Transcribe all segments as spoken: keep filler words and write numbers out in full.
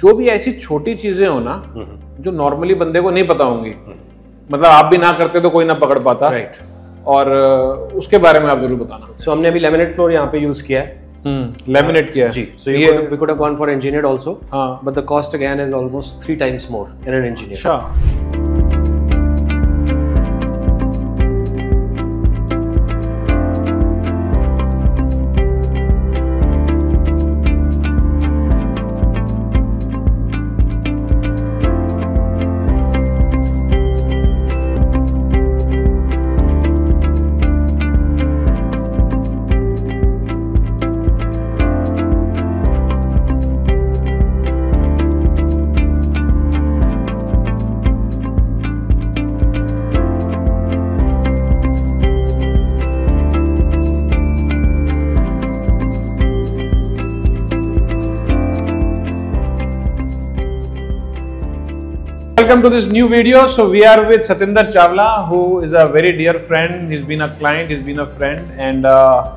जो भी ऐसी छोटी चीजें हो ना जो नॉर्मली बंदे को नहीं पता होंगी, मतलब आप भी ना करते तो कोई ना पकड़ पाता, राइट right. और उसके बारे में आप जरूर बताना। सो so, हमने अभी लेमिनेट फ्लोर यहाँ पे यूज किया है, लेमिनेट किया है जी। सो ये we could have gone for engineered also, but the cost again is almost three times more in an engineer. अच्छा, welcome to this new video. So we are with Satinder Chawla, who is a very dear friend. He's been a client, he's been a friend, and uh,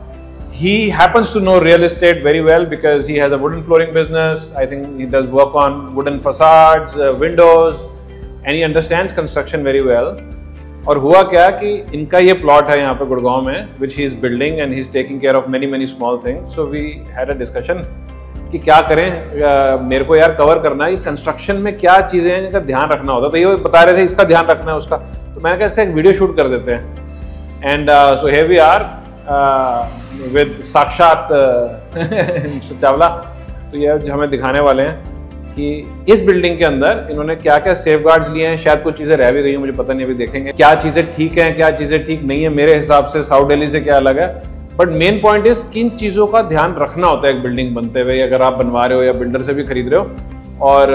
he happens to know real estate very well because he has a wooden flooring business. I think he does work on wooden facades, uh, windows, and he understands construction very well. और हुआ क्या कि इनका ये plot है यहाँ पे गुड़गांव में, which he is building and he's taking care of many many small things. So we had a discussion कि क्या करें, आ, मेरे को यार कवर करना है कंस्ट्रक्शन में क्या चीज़ें हैं जिनका ध्यान रखना होता है। तो ये बता रहे थे इसका ध्यान रखना है उसका, तो मैंने कहा इसका एक वीडियो शूट कर देते हैं। And so here we are with Sakshat Chawla. तो ये हमें दिखाने वाले हैं कि इस बिल्डिंग के अंदर इन्होंने क्या क्या सेफगार्ड्स लिए हैं, शायद कुछ चीज़ें रह भी गई हैं, मुझे पता नहीं, अभी देखेंगे क्या चीज़ें ठीक हैं क्या चीज़ें ठीक नहीं है, मेरे हिसाब से साउथ दिल्ली से क्या अलग है। बट मेन पॉइंट इज किन चीज़ों का ध्यान रखना होता है एक बिल्डिंग बनते हुए, अगर आप बनवा रहे हो या बिल्डर से भी खरीद रहे हो, और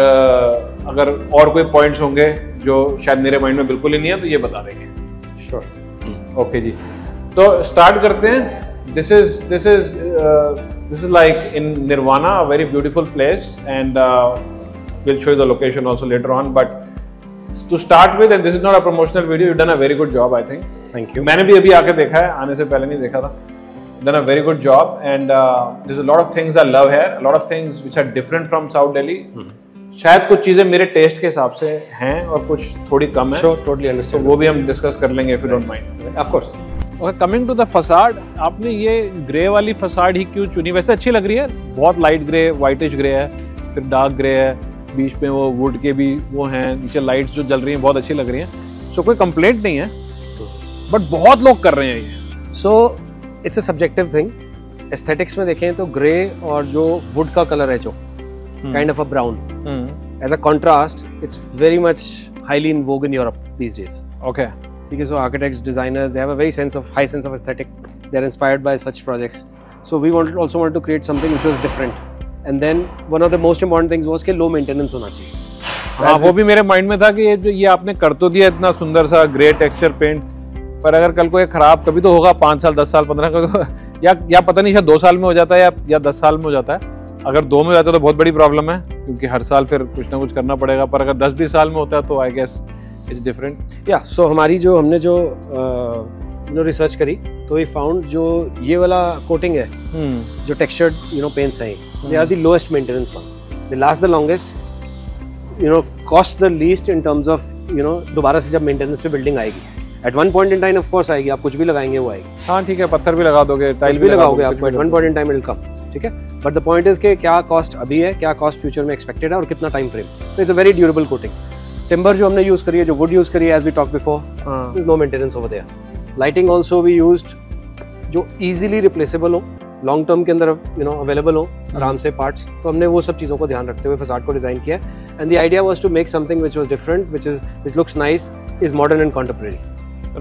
अगर और कोई पॉइंट्स होंगे जो शायद मेरे माइंड में बिल्कुल ही नहीं है तो ये बता देंगे। Sure sure. ओके okay जी, तो स्टार्ट करते हैं। This is this is this is like in Nirvana a very beautiful place, and will show you the location also later on, but to start with, and this is not a promotional video, you done a very good job I think. Thank you. मैंने भी अभी आके देखा है, आने से पहले नहीं देखा था। Done a very good job, and uh, there's a lot of things I love here. A lot of things which are different from South Delhi. Hmm. शायद कुछ चीजें मेरे टेस्ट के हिसाब से हैं और कुछ थोड़ी कम हैं. Sure, totally understand. तो वो भी हम डिस्कस कर लेंगे if you don't mind. Of course. Okay, coming to the facade, आपने ये ग्रे वाली फसाड ही क्यों चुनी? वैसे अच्छी लग रही है, बहुत लाइट ग्रे, वाइटिश ग्रे है, फिर डार्क ग्रे है, बीच में वो वुड के भी वो हैं, नीचे लाइट्स जो जल रही हैं बहुत अच्छी लग रही हैं. सो कोई कंप्लेंट नहीं है, बट बहुत लोग कर रहे हैं ये. So it's a subjective thing. Aesthetics में देखें तो ग्रे और जो वुड का कलर है जो kind of a brown as a contrast, it's very much highly in vogue in Europe these days. Okay, ठीक है। So architects, designers, they have a very sense of high sense of aesthetic, they are inspired by such projects. So we want also want to create something which was different, and then one of the most important things was कि low maintenance होना चाहिए। हाँ, वो भी मेरे mind में था कि ये जो ये आपने कर तो दिया इतना सुंदर सा ग्रे टेक्सचर पेंट, पर अगर कल को ये खराब कभी तो होगा, पाँच साल दस साल पंद्रह का, या या पता नहीं शायद दो साल में हो जाता है या या दस साल में हो जाता है। अगर दो में हो जाता है तो बहुत बड़ी प्रॉब्लम है, क्योंकि हर साल फिर कुछ ना कुछ करना पड़ेगा, पर अगर दस बीस साल में होता है तो आई गेस इट्स डिफरेंट। या सो हमारी जो हमने जो यू नो रिसर्च करी तो वी फाउंड जो ये वाला कोटिंग है hmm. जो टेक्सचर्ड यू नो पेंट्स हैं, they are the lowest maintenance ones, they last the longest, you know cost the least in terms of you know दोबारा से जब मेंटेनेंस पे बिल्डिंग आएगी at one point in time, of course आएगी, आप कुछ भी लगाएंगे वो आएगी। हाँ ठीक है, पत्थर भी लगा दोगे, टाइल भी लगाओगे, आप at one point in time will come, ठीक है। बट द पॉइंट इज के क्या कॉस्ट अभी है, क्या कॉस्ट फ्यूचर में एक्सपेक्टेड है, और कितना टाइम फ्रेम। तो it's a very durable coating. Timber जो हमने यूज करी है, जो वुड यूज करी है, as we talk before, no maintenance over there. Lighting also we used जो इजीली रिप्लेसेबल हो, लॉन्ग टर्म के अंदर यू नो अवेलेबल हो आराम से पार्ट्स। तो हमने वो सब चीज़ों को ध्यान रखते हुए फसाद को डिज़ाइन किया, and the idea was to make something which was different, which is which looks nice, is modern and contemporary.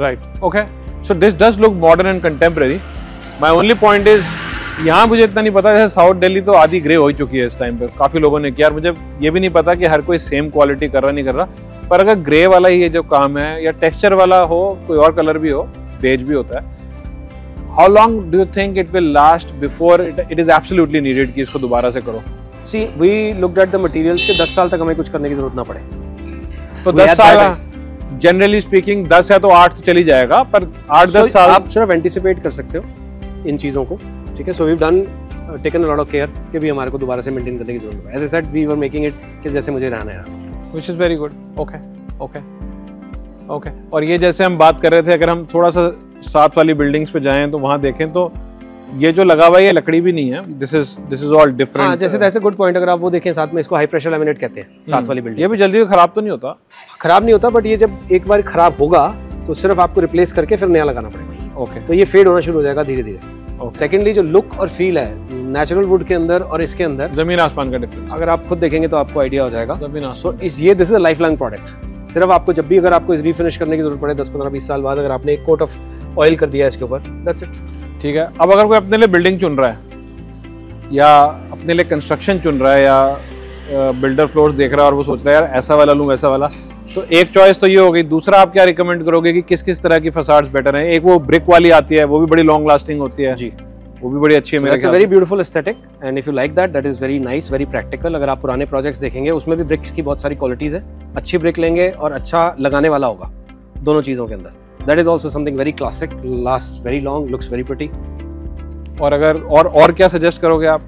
Right. Okay. So this does look modern and contemporary. My only point is, यहाँ मुझे इतना नहीं पता, जैसे south Delhi तो आधी grey हो चुकी है इस टाइम पे, काफ़ी लोगों ने किया। मुझे ये भी नहीं पता कि हर कोई सेम क्वालिटी कर रहा नहीं कर रहा, पर अगर ग्रे वाला ही ये जो काम है या टेक्सचर वाला हो, कोई और कलर भी हो, बेज भी होता है, how long do you think it will last before it is absolutely needed कि इसको दोबारा से करो? See we looked at the materials के दस साल तक हमें कुछ करने की जरूरत ना पड़े, तो दस साल जनरली स्पीकिंग, दस या तो आठ तो चली जाएगा, पर आठ दस साल आप सिर्फ एंटिसिपेट कर सकते हो इन चीज़ों को, ठीक है। So we done taken a lot of care कि भी हमारे को दोबारा से मेंटेन करने की जरूरत है. As I said, we were making it कि जैसे मुझे रहना है. Which is very good. Okay, okay, okay. और ये जैसे हम बात कर रहे थे, अगर हम थोड़ा सा साथ वाली बिल्डिंग्स पे जाएं तो वहाँ देखें तो ये जो लगा हुआ है ये लकड़ी भी नहीं है. This is this is all different. हाँ, जैसे जैसे गुड पॉइंट. अगर आप वो देखें साथ में, इसको हाई प्रेशर लैमिनेट कहते हैं साथ वाली बिल्डिंग. ये भी जल्दी खराब तो नहीं होता. खराब नहीं होता, बट ये जब एक बार खराब होगा तो सिर्फ आपको रिप्लेस करके फिर नया लगाना पड़ेगा. ओके, तो ये फेड होना शुरू हो जाएगा धीरे धीरे. सेकेंडली जो लुक और फील है नेचुरल वुड के अंदर और इसके अंदर जमीन आसमान का डिफरेंस अगर आप खुद देखेंगे तो आपको आइडिया हो जाएगा. सो इस ये this is a life long product. सिर्फ आपको जब भी अगर आपको रिफिनिश करने की जरूरत पड़े दस पंद्रह बीस साल बाद, अगर आपने एक कोट ऑफ ऑयल कर दिया इसके ऊपर, दैट्स इट. ठीक है. अब अगर कोई अपने लिए बिल्डिंग चुन रहा है या अपने लिए कंस्ट्रक्शन चुन रहा है या बिल्डर फ्लोर्स देख रहा है और वो सोच रहा है यार ऐसा वाला लूँ वैसा वाला, तो एक चॉइस तो ये होगी. दूसरा आप क्या रिकमेंड करोगे कि किस किस तरह की फसाड्स बेटर हैं? एक वो ब्रिक वाली आती है, वो भी बड़ी लॉन्ग लास्टिंग होती है. जी, वो भी बड़ी अच्छी है. It's a very beautiful aesthetic and if you like that, that is very nice, very practical. अगर आप पुराने प्रोजेक्ट्स देखेंगे उसमें भी ब्रिक्स की बहुत सारी क्वालिटीज़ है. अच्छी ब्रिक लेंगे और अच्छा लगाने वाला होगा, दोनों चीज़ों के अंदर. That is also something very classic, lasts very long, looks very pretty. और अगर और और क्या सजेस्ट करोगे आप?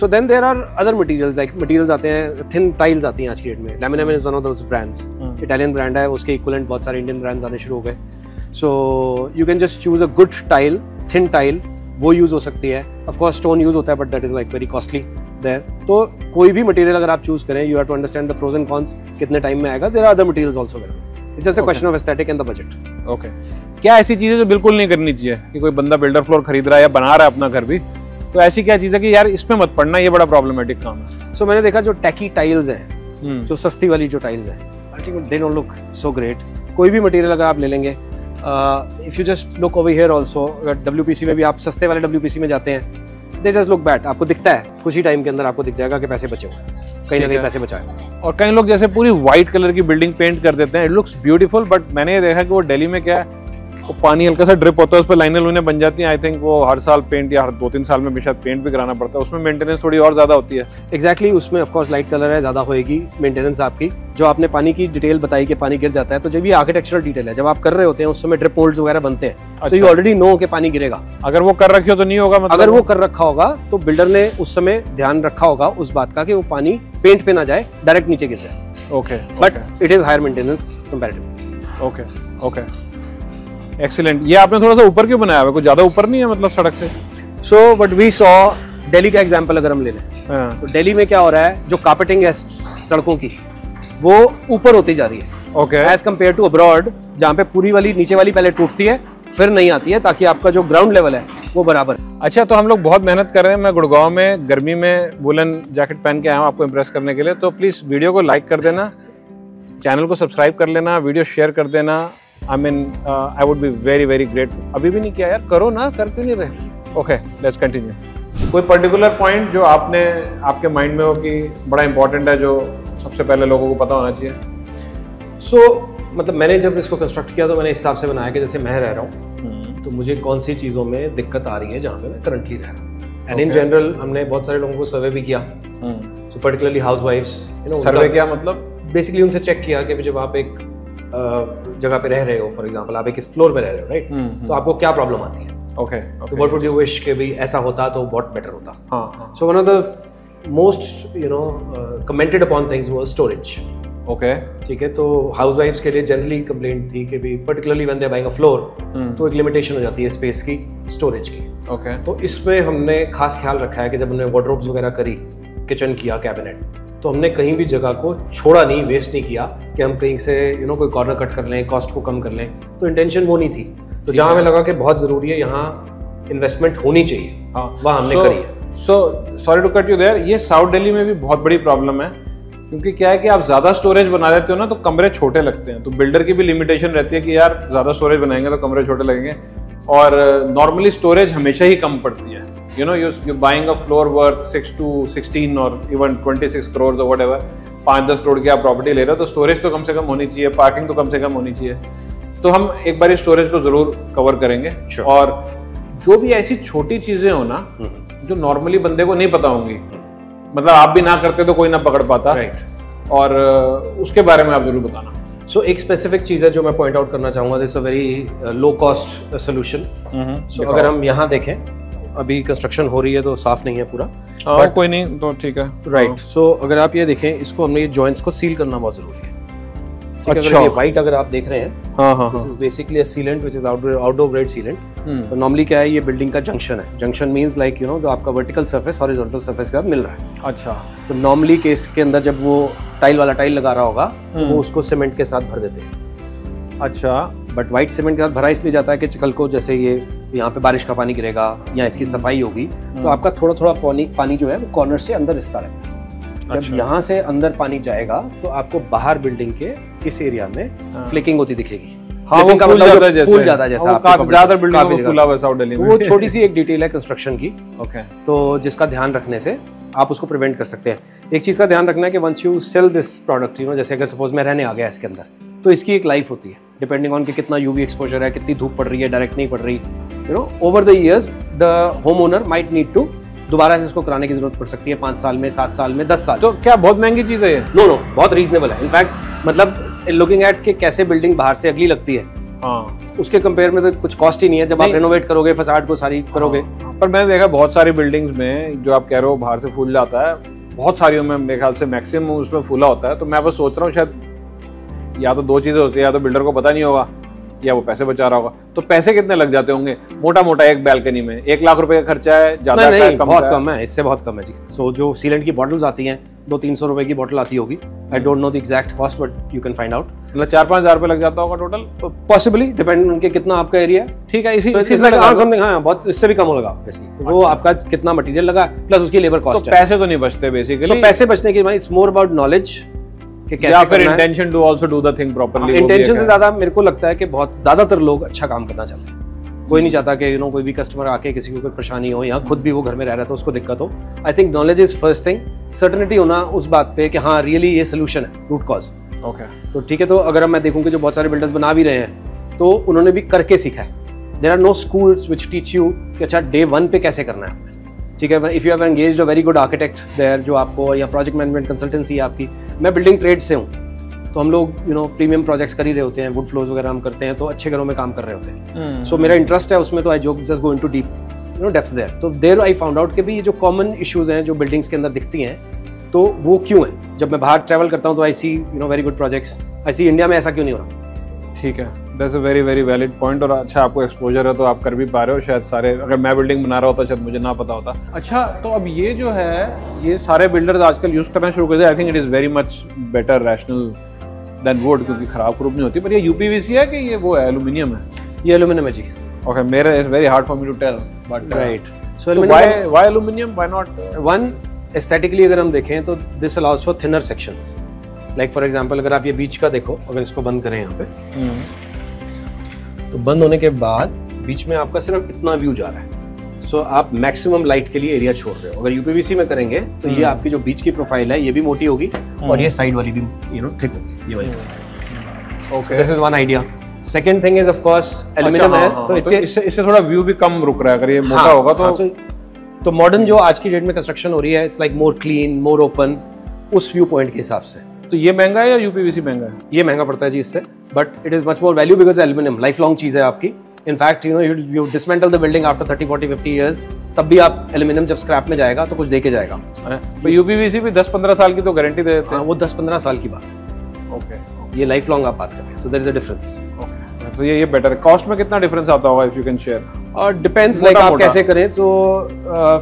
So then there are other materials, like materials आते हैं, thin tiles आती हैं आज की डेट में. Laminamen is one of those brands. Italian brand है, उसके equivalent बहुत सारे Indian brands आने शुरू हो गए. So you can just choose a good tile, thin tile, वो use हो सकती है. Of course stone use होता है, but that is like very costly there. तो कोई भी material अगर आप choose करें, you have to understand the pros and cons, कितने time में आएगा. There are other materials also there. It's just a question of aesthetic and the budget. Okay. क्या ऐसी चीजें जो बिल्कुल नहीं करनी चाहिए कि कोई बंदा बिल्डर फ्लोर खरीद रहा है या बना रहा है अपना घर भी, तो ऐसी क्या चीज है कि यार इसमें मत पड़ना, ये बड़ा प्रॉब्लमेटिक काम है? सो मैंने देखा जो टैकी टाइल्स हैं, जो सस्ती वाली जो टाइल्स हैं, they don't look so great. कोई भी मटेरियल अगर आप ले लेंगे, if you just look over here also, WPC में भी आप सस्ते वाले डब्ल्यूपीसी में जाते हैं, दे जस्ट लुक बैड. आपको दिखता है कुछ ही टाइम के अंदर आपको दिख जाएगा कि पैसे बचे हुए, कहीं ना कहीं पैसे बचाए. और कई लोग जैसे पूरी व्हाइट कलर की बिल्डिंग पेंट कर देते हैं, इट लुक्स ब्यूटीफुल, बट मैंने ये देखा कि वो दिल्ली में क्या है, वो पानी हल्का सा ड्रिप होता है, उस पर लाइनें लूने बन जाती हैं. आई थिंक वो हर साल पेंट या हर दो तीन साल में शायद पेंट भी कराना पड़ता है, उसमें मेंटेनेंस थोड़ी और ज़्यादा होती है. एक्जैक्टली exactly, उसमें ऑफकोर्स लाइट कलर है, ज़्यादा होएगी मेंटेनेंस आपकी. जो आपने पानी की डिटेल बताई कि पानी गिर जाता है, तो जब ये आर्किटेक्चरल डिटेल है, जब आप कर रहे होते हैं उस समय ड्रिप होल्ड्स वगैरह बनते हैं, तो यू ऑलरेडी नो कि पानी गिरेगा. अगर वो कर रखे हो तो नहीं होगा, मतलब अगर वो कर रखा होगा तो बिल्डर ने उस समय ध्यान रखा होगा उस बात का कि वो पानी पेंट पे ना जाए, डायरेक्ट नीचे गिर जाए. Okay, but it is higher maintenance comparatively. Okay, okay, excellent. ये आपने थोड़ा सा ऊपर क्यों बनाया हुआ है? कुछ ज्यादा ऊपर नहीं है मतलब सड़क से? So but we saw Delhi का एग्जाम्पल अगर हम ले लें तो दिल्ली में क्या हो रहा है, जो कार्पेटिंग है सड़कों की वो ऊपर होती जा रही है. Okay, as compare to abroad जहाँ पे पूरी वाली नीचे वाली पहले टूटती है फिर नहीं आती है, ताकि आपका जो ग्राउंड लेवल है वो बराबर. अच्छा, तो हम लोग बहुत मेहनत कर रहे हैं. मैं गुड़गांव में गर्मी में वुलन जैकेट पहन के आया हूँ आपको इम्प्रेस करने के लिए. तो प्लीज़ वीडियो को लाइक कर देना, चैनल को सब्सक्राइब कर लेना, वीडियो शेयर कर देना. I mean I would be very very grateful. अभी भी नहीं किया यार, करो ना, कर क्यों नहीं रहे? Okay, let's continue. कोई पर्टिकुलर पॉइंट जो आपने आपके माइंड में हो कि बड़ा इंपॉर्टेंट है, जो सबसे पहले लोगों को पता होना चाहिए? सो so, मतलब मैंने जब इसको कंस्ट्रक्ट किया तो मैंने इस हिसाब से बनाया कि जैसे मैं रह रहा हूँ तो मुझे कौन सी चीज़ों में दिक्कत आ रही है जहाँ पे मैं करंटली रह रहा हूँ. एंड इन जनरल हमने बहुत सारे लोगों को सर्वे भी किया, so particularly house wives. Survey क्या मतलब? बेसिकली उनसे चेक किया कि जब आप एक जगह पे रह रहे हो, फॉर एग्जाम्पल आप एक इस फ्लोर में रह रहे हो, राइट right? तो आपको क्या प्रॉब्लम आती है? ओके, तो व्हाट वुड यू विश के भी ऐसा होता तो बहुत बेटर होता. So one of the most you know commented upon things वो स्टोरेज. ओके, ठीक है. तो हाउस वाइफ्स के लिए जनरली कंप्लेंट थी कि भी particularly when they are buying a floor तो एक लिमिटेशन हो जाती है स्पेस की, स्टोरेज की. Okay okay. तो इसमें हमने खास ख्याल रखा है कि जब हमने वार्डरोब्स वगैरह करी, किचन किया, कैबिनेट, तो हमने कहीं भी जगह को छोड़ा नहीं, वेस्ट नहीं किया कि हम कहीं से यू you नो know, कोई कॉर्नर कट कर लें, कॉस्ट को कम कर लें. तो इंटेंशन वो नहीं थी. तो जहाँ हमें लगा कि बहुत ज़रूरी है, यहाँ इन्वेस्टमेंट होनी चाहिए, हाँ वहाँ हमने so, करी है. So sorry to cut you there, ये साउथ दिल्ली में भी बहुत बड़ी प्रॉब्लम है, क्योंकि क्या है कि आप ज़्यादा स्टोरेज बना लेते हो ना तो कमरे छोटे लगते हैं. तो बिल्डर की भी लिमिटेशन रहती है कि यार ज़्यादा स्टोरेज बनाएंगे तो कमरे छोटे लगेंगे. और नॉर्मली uh, स्टोरेज हमेशा ही कम पड़ती है. You know you you buying a floor worth six two sixteen और इवन ट्वेंटी सिक्स करोड़ और वट एवर, पाँच दस करोड़ की आप प्रॉपर्टी ले रहे हो तो स्टोरेज तो कम से कम होनी चाहिए, पार्किंग तो कम से कम होनी चाहिए. तो हम एक बार स्टोरेज को ज़रूर कवर करेंगे. sure. और जो भी ऐसी छोटी चीज़ें हो ना जो नॉर्मली बंदे को नहीं पता होंगी, मतलब आप भी ना करते तो कोई ना पकड़ पाता, राइट, और उसके बारे में आप जरूर बताना. सो so, एक स्पेसिफिक चीज़ है जो मैं पॉइंट आउट करना चाहूँगा. This a very low cost solution. So अगर हम यहाँ देखें अभी कंस्ट्रक्शन हो रही है तो साफ नहीं है पूरा, बट कोई नहीं तो ठीक है राइट। सो अगर आप ये देखें, इसको हमने ये जॉइंट्स को सील करना बहुत जरूरी है। ठीक है, अगर ये व्हाइट अगर आप देख रहे हैं, हाँ हाँ, this is basically a sealant which is outdoor grade sealant. तो नॉर्मली क्या है, ये बिल्डिंग का जंक्शन है। Junction means like you know जो आपका वर्टिकल सरफेस हॉरिजॉन्टल सरफेस का मिल रहा है। अच्छा, तो नॉर्मली केस के अंदर जब वो टाइल वाला टाइल लगा रहा होगा तो वो उसको सीमेंट के साथ भर देते हैं। अच्छा, बट व्हाइट सीमेंट के साथ भरा इसलिए जाता है कि कल को जैसे ये यहाँ पे बारिश का पानी गिरेगा या इसकी सफाई होगी तो आपका थोड़ा थोड़ा पानी पानी जो है वो कॉर्नर से अंदर रिश्ता रहता है। जब यहाँ से अंदर पानी जाएगा तो आपको बाहर बिल्डिंग के इस एरिया में फ्लिकिंग होती दिखेगी। हाँ, वो फूल जाता है जैसे, फूल जाता है जैसा ज़्यादातर बिल्डिंग में फूला हुआ है साउथ दिल्ली में। वो छोटी सी एक डिटेल है कंस्ट्रक्शन की, ओके, तो जिसका ध्यान रखने से आप उसको प्रिवेंट कर सकते हैं। एक चीज़ का ध्यान रखना है कि once you sell this product, you know जैसे अगर सपोज मैं रहने आ गया इसके अंदर, तो इसकी एक लाइफ होती है डिपेंडिंग ऑन कि कितना यूवी एक्सपोजर है, कितनी धूप पड़ रही है, डायरेक्ट नहीं पड़ रही, you know. Over the years the home owner might need to दोबारा से इसको कराने की जरूरत पड़ सकती है, पाँच साल में, सात साल में, दस साल। तो क्या बहुत महंगी चीज़ है? नो नो, बहुत रीजनेबल है। इनफैक्ट मतलब लुकिंग एट कि कैसे बिल्डिंग बाहर से अगली लगती है, हाँ, उसके कंपेयर में तो कुछ कॉस्ट ही नहीं है जब नहीं। आप रेनोवेट करोगे, फसाड को सारी करोगे। हाँ। पर मैंने देखा बहुत सारी बिल्डिंग्स में जो आप कह रहे हो बाहर से फूल जाता है, बहुत सारियों में मेरे ख्याल से मैक्सिमम उसमें फूला होता है। तो मैं बस सोच रहा हूँ शायद या तो दो चीज़ें होती है, या तो बिल्डर को पता नहीं होगा या वो पैसे बचा रहा होगा। तो पैसे कितने लग जाते होंगे मोटा मोटा एक बैल्कनी में? एक लाख रुपए का खर्चा है? ज़्यादा नहीं, नहीं, कम बहुत है? कम है, इससे बहुत कम है जी। सो so, जो सीलेंट की बॉटल्स आती हैं दो तीन सौ रुपए की बॉटल आती होगी। I don't know the exact cost but you can find out. मतलब चार पाँच हज़ार रुपये लग जाता होगा टोटल, पॉसिबली डिपेंड उनके कितना आपका एरिया। ठीक है, इसी बहुत इससे भी कम होगा वो, आपका कितना मटीरियल लगा प्लस उसकी लेबर कॉस्ट। पैसे तो नहीं बचते बेसिकली। पैसे बचने की इट्स मोर अबाउट नॉलेज या फिर intention to also do the thing properly. Intention से ज्यादा मेरे को लगता है कि बहुत ज्यादातर लोग अच्छा काम करना चाहते हैं। कोई नहीं चाहता कि यू नो कोई भी कस्टमर आके किसी को कोई परेशानी हो, या खुद भी वो घर में रह रहा था उसको दिक्कत हो। I think knowledge is first thing, certainty होना उस बात पे कि हाँ रियली ये सोल्यूशन है, रूट कॉज। ओके, तो ठीक है। तो अगर मैं देखूँ कि जो बहुत सारे बिल्डर्स बना भी रहे हैं तो उन्होंने भी करके सीखा है। There are no schools which teach you कि अच्छा डे वन पे कैसे करना है। ठीक है, if you have engaged a very good architect there जो आपको, या प्रोजेक्ट मैनेजमेंट कंसल्टेंसी है आपकी। मैं बिल्डिंग ट्रेड से हूँ तो हम लोग यू नो प्रीमियम प्रोजेक्ट्स कर ही रहे होते हैं, वुड फ्लोर्स वगैरह हम करते हैं, तो अच्छे घरों में काम कर रहे होते हैं। सो मेरा इंटरेस्ट है उसमें, तो आई जो just go into deep you know depth there. तो देयर आई फाउंड आउट कि भी ये जो कॉमन इशूज़ हैं जो बिल्डिंग्स के अंदर दिखती हैं तो वो क्यों हैं। जब मैं बाहर ट्रैवल करता हूँ तो I see you know very good projects, I see India में ऐसा क्यों नहीं हो रहा। ठीक है, that's a very very valid point. और अच्छा आपको एक्सपोजर है तो आप कर भी पा रहे हो शायद सारे। अगर मैं बिल्डिंग बना रहा होता शायद मुझे ना पता होता। अच्छा, तो अब ये जो है ये सारे बिल्डर्स आजकल यूज़ करना शुरू कर दिया। I think it is very much better rational than wood, क्योंकि ख़राब क्रूप नहीं होती। पर ये यूपीवीसी है कि ये वो है एलुमिनियम है? ये एलुमिनियम है जी। ओके, मेरा is very hard for me to tell but right. So why why aluminium, why not? One, aesthetically अगर हम देखें तो this allows for thinner sections. Like for example अगर आप ये बीच का देखो, अगर इसको बंद करें यहाँ पे तो बंद होने के बाद बीच में आपका सिर्फ इतना व्यू जा रहा है। सो so, आप मैक्सिमम लाइट के लिए एरिया छोड़ रहे हो। अगर यूपीवीसी में करेंगे तो ये आपकी जो बीच की प्रोफाइल है ये भी मोटी होगी और ये साइड वाली भी यू नो थिक होगी, ये वाली profile. Okay, this is one idea. Second thing is of course aluminium है तो इससे इससे थोड़ा व्यू भी कम रुक रहा है। अगर ये मोटा होगा तो तो मॉडर्न जो आज की डेट में कंस्ट्रक्शन हो रही है it's like more clean, more open, उस व्यू पॉइंट के हिसाब से। तो ये महंगा है या यूपीवीसी महंगा है? ये महंगा पड़ता है जी इससे, but it is much more value because aluminium life long चीज़ है आपकी। In fact you know you you dismantle the building after thirty forty fifty years, तब भी आप एल्यूमिनियम जब स्क्रैप में जाएगा तो कुछ दे के जाएगा। तो यूपीवीसी भी दस पंद्रह साल की तो गारंटी दे देते हैं। वो दस पंद्रह साल की बात है। ओके, ये लाइफ लॉन्ग आप बात कर रहे हैं, so there is a difference. Okay, तो ये ये बेटर है। कॉस्ट में कितना डिफरेंस आता होगा इफ यू कैन शेयर? और डिपेंड्स लाइक आप कैसे करें। तो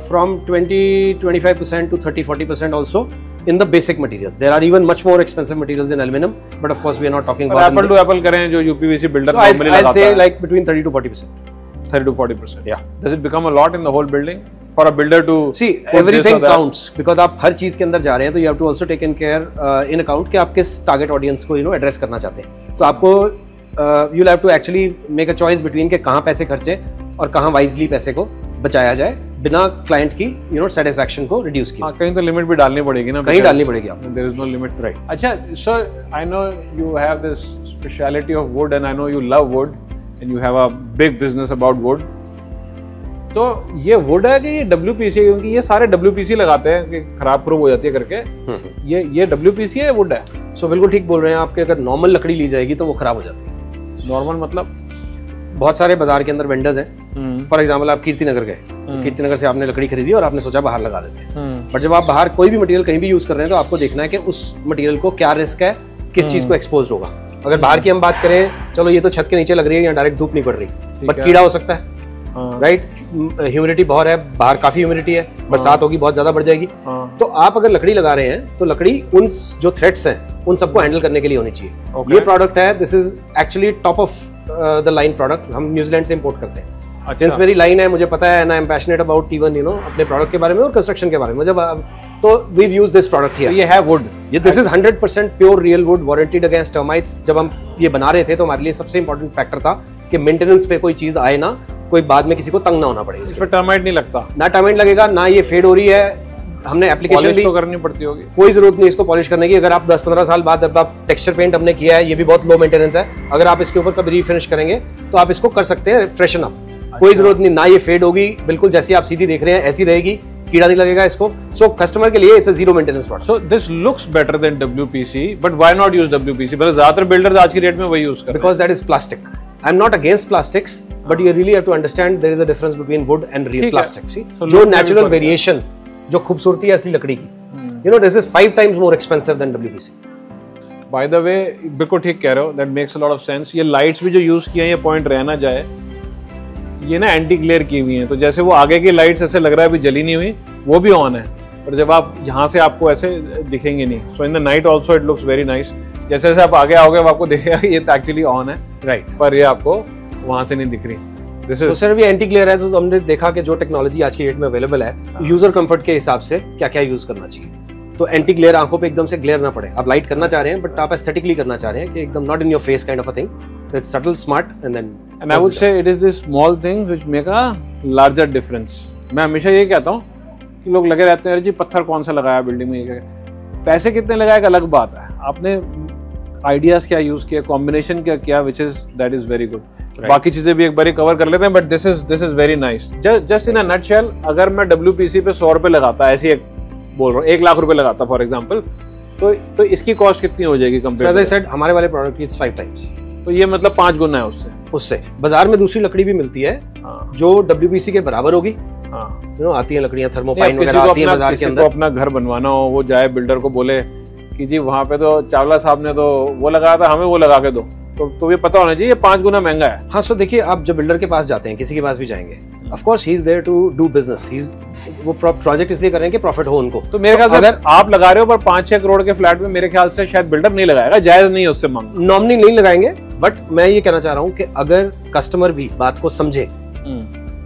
from twenty twenty five percent to thirty forty percent also in the basic materials. There are even much more expensive materials in aluminum, but of course we are not talking about apple to apple करें जो U P V C builder normally लगाता है. So I'll say like between thirty to forty percent. thirty to forty percent. Yeah. Does it become a lot in the whole building for a builder to see everything counts because आप हर चीज़ के अंदर जा रहे हैं तो you have to also take in care uh, in account कि आप किस target audience को you know address करना चाहते हैं. तो आपको uh, you'll have to actually make a choice between के कहाँ पैसे खर्चे और कहाँ wisely पैसे को बचाया जाए बिना क्लाइंट की यू नो सेटिस्फैक्शन को रिड्यूस किए। कहीं तो लिमिट भी डालनी पड़ेगी ना, कहीं डालनी पड़ेगी आपको। There is no limit, right. अच्छा, so I know you have this speciality of wood and I know you love wood and you have a big business about wood. तो ये वुड है कि ये डब्ल्यूपीसी? क्योंकि ये सारे डब्ल्यूपीसी लगाते हैं कि खराब प्रूफ हो जाती है करके। ये ये डब्ल्यूपीसी है, वुड है? सो so, बिल्कुल ठीक बोल रहे हैं आपके। अगर नॉर्मल लकड़ी ली जाएगी तो वो खराब हो जाती है। नॉर्मल मतलब बहुत सारे बाजार के अंदर वेंडर्स हैं। फॉर एग्जाम्पल आप कीर्ति नगर गए, कीर्ति नगर से आपने लकड़ी खरीदी और आपने सोचा बाहर लगा देते हैं, बट जब आप बाहर कोई भी मटेरियल कहीं भी यूज कर रहे हैं तो आपको देखना है कि उस मटेरियल को क्या रिस्क है, किस चीज को एक्सपोज होगा। अगर बाहर की हम बात करें, चलो ये तो छत के नीचे लग रही है, यहाँ डायरेक्ट धूप नहीं पड़ रही, बट कीड़ा हो सकता है, राइट। ह्यूमिडिटी बहुत है, बाहर काफी ह्यूमिडिटी है, बरसात होगी बहुत ज्यादा बढ़ जाएगी। तो आप अगर लकड़ी लगा रहे हैं तो लकड़ी उन जो थ्रेट्स हैं उन सबको हैंडल करने के लिए होनी चाहिए। ये प्रोडक्ट है, this is actually top of the line product, हम न्यूजीलैंड से इंपोर्ट करते हैं। सिंस मेरी लाइन है, मुझे पता है, and I am passionate about even you know अपने प्रोडक्ट के बारे में और कंस्ट्रक्शन के बारे में, तो we use this product here. ये है wood, this is hundred percent pure real wood, warranted against termites. जब हम ये बना रहे थे तो हमारे लिए सबसे इंपॉर्टेंट फैक्टर था कि मेंटेनेंस पे कोई चीज आए ना, कोई बाद में किसी को तंग ना होना पड़े। इस पे टर्माइट नहीं लगता, ना टर्माइट लगेगा, ना ये फेड हो रही है। हमने एप्लीकेशन भी तो करनी पड़ती होगी, कोई जरूरत नहीं इसको पॉलिश करने की। अगर आप दस पंद्रह साल बाद अब आप टेक्सचर पेंट हमने किया है, ये भी बहुत लो मेंटेनेंस है, अगर आप इसके ऊपर कभी रीफिनिश करेंगे तो आप इसको कर सकते हैं फ्रेशन अप। अच्छा। कोई जरूरत नहीं, ना ये फेड होगी, बिल्कुल जैसी आप सीधी देख रहे हैं ऐसी रहेगी, कीड़ा नहीं लगेगा इसको। सो कस्टमर के लिए it's a zero maintenance product. So this looks better than WPC, but why not use WPC? Because ज्यादातर बिल्डर्स आज की डेट में वही यूज करते हैं, because that is plastic. I am not against plastics, but you really have to understand there is a difference between wood and real plastic. See जो natural variation, जो खूबसूरती है असली लकड़ी की, you know this is five times more expensive than WPC. By the way बिल्कुल ठीक कह रहे हो, that makes a lot of sense. ये लाइट्स भी जो यूज किए हैं, ये पॉइंट रहना जाए, ये ना एंटी ग्लेयर की हुई है, तो जैसे वो आगे की लाइट्स ऐसे लग रहा है अभी जली नहीं हुई, वो भी ऑन है, और जब आप यहाँ से आपको ऐसे दिखेंगे नहीं। So in the night also it looks very nice. जैसे जैसे आप आगे आओगे आपको दिखेगा ये एक्चुअली ऑन है, राइट right. पर ये आपको वहाँ से नहीं दिख रही। तो सर भी एंटी ग्लेयर है, तो हमने देखा कि जो टेक्नोलॉजी आज की डेट में अवेलेबल है, यूजर कंफर्ट के हिसाब से क्या क्या यूज करना चाहिए। तो एंटी ग्लेयर, आंखों पे एकदम से ग्लेयर ना पड़े। आप लाइट करना चाह रहे हैं बट आप एस्थेटिकली करना चाह रहे हैं कि एकदम not in your face kind of a thing. So it's subtle, smart, and then and I would say it is this small thing which make a larger difference. मैं हमेशा ये कहता हूँ कि लोग लगे रहते हैं अरे जी पत्थर कौन सा लगाया बिल्डिंग में, पैसे कितने लगाए एक अलग बात है, आपने आइडियाज क्या यूज किया, कॉम्बिनेशन क्या किया, which is that is very good. Right. बाकी चीजें भी एक बार कवर कर लेते हैं, but this is this is very nice. Just in a nutshell, अगर मैं डब्ल्यूपीसी पे सौ रुपए लगाता, ऐसी एक बोल रहा हूँ, एक लाख रुपए लगाता फॉर एग्जांपल, तो तो इसकी कॉस्ट कितनी हो जाएगी कंपेयर? As I said, हमारे वाले प्रोडक्ट की इट्स फाइव टाइम्स, तो ये मतलब पांच गुना है उससे। उससे बाजार में दूसरी लकड़ी भी मिलती है हाँ। जो डब्ल्यूपीसी के बराबर होगी हाँ। you know, आती है लकड़ियाँ थर्मोपाइन वगैरह। अपना घर बनवाना हो, वो जाए बिल्डर को बोले कि जी वहाँ पे तो चावला साहब ने तो वो लगाया था, हमें वो लगा के दो, तो तो ये पता होना चाहिए ये पांच गुना महंगा है। हाँ सो देखिए, आप जब बिल्डर के पास जाते हैं, किसी के पास भी जाएंगे, of course he is there to do business, ही वो प्रोजेक्ट इसलिए कर रहे हैं कि प्रॉफिट हो उनको। तो मेरे ख्याल से अगर आप लगा रहे हो पर पांच छह करोड़ के फ्लैट में, मेरे ख्याल से शायद बिल्डर नहीं लगाएगा, जायज नहीं है उससे मांग, नॉमिनी नहीं लगाएंगे। बट मैं ये कहना चाह रहा हूँ कि अगर कस्टमर भी बात को समझे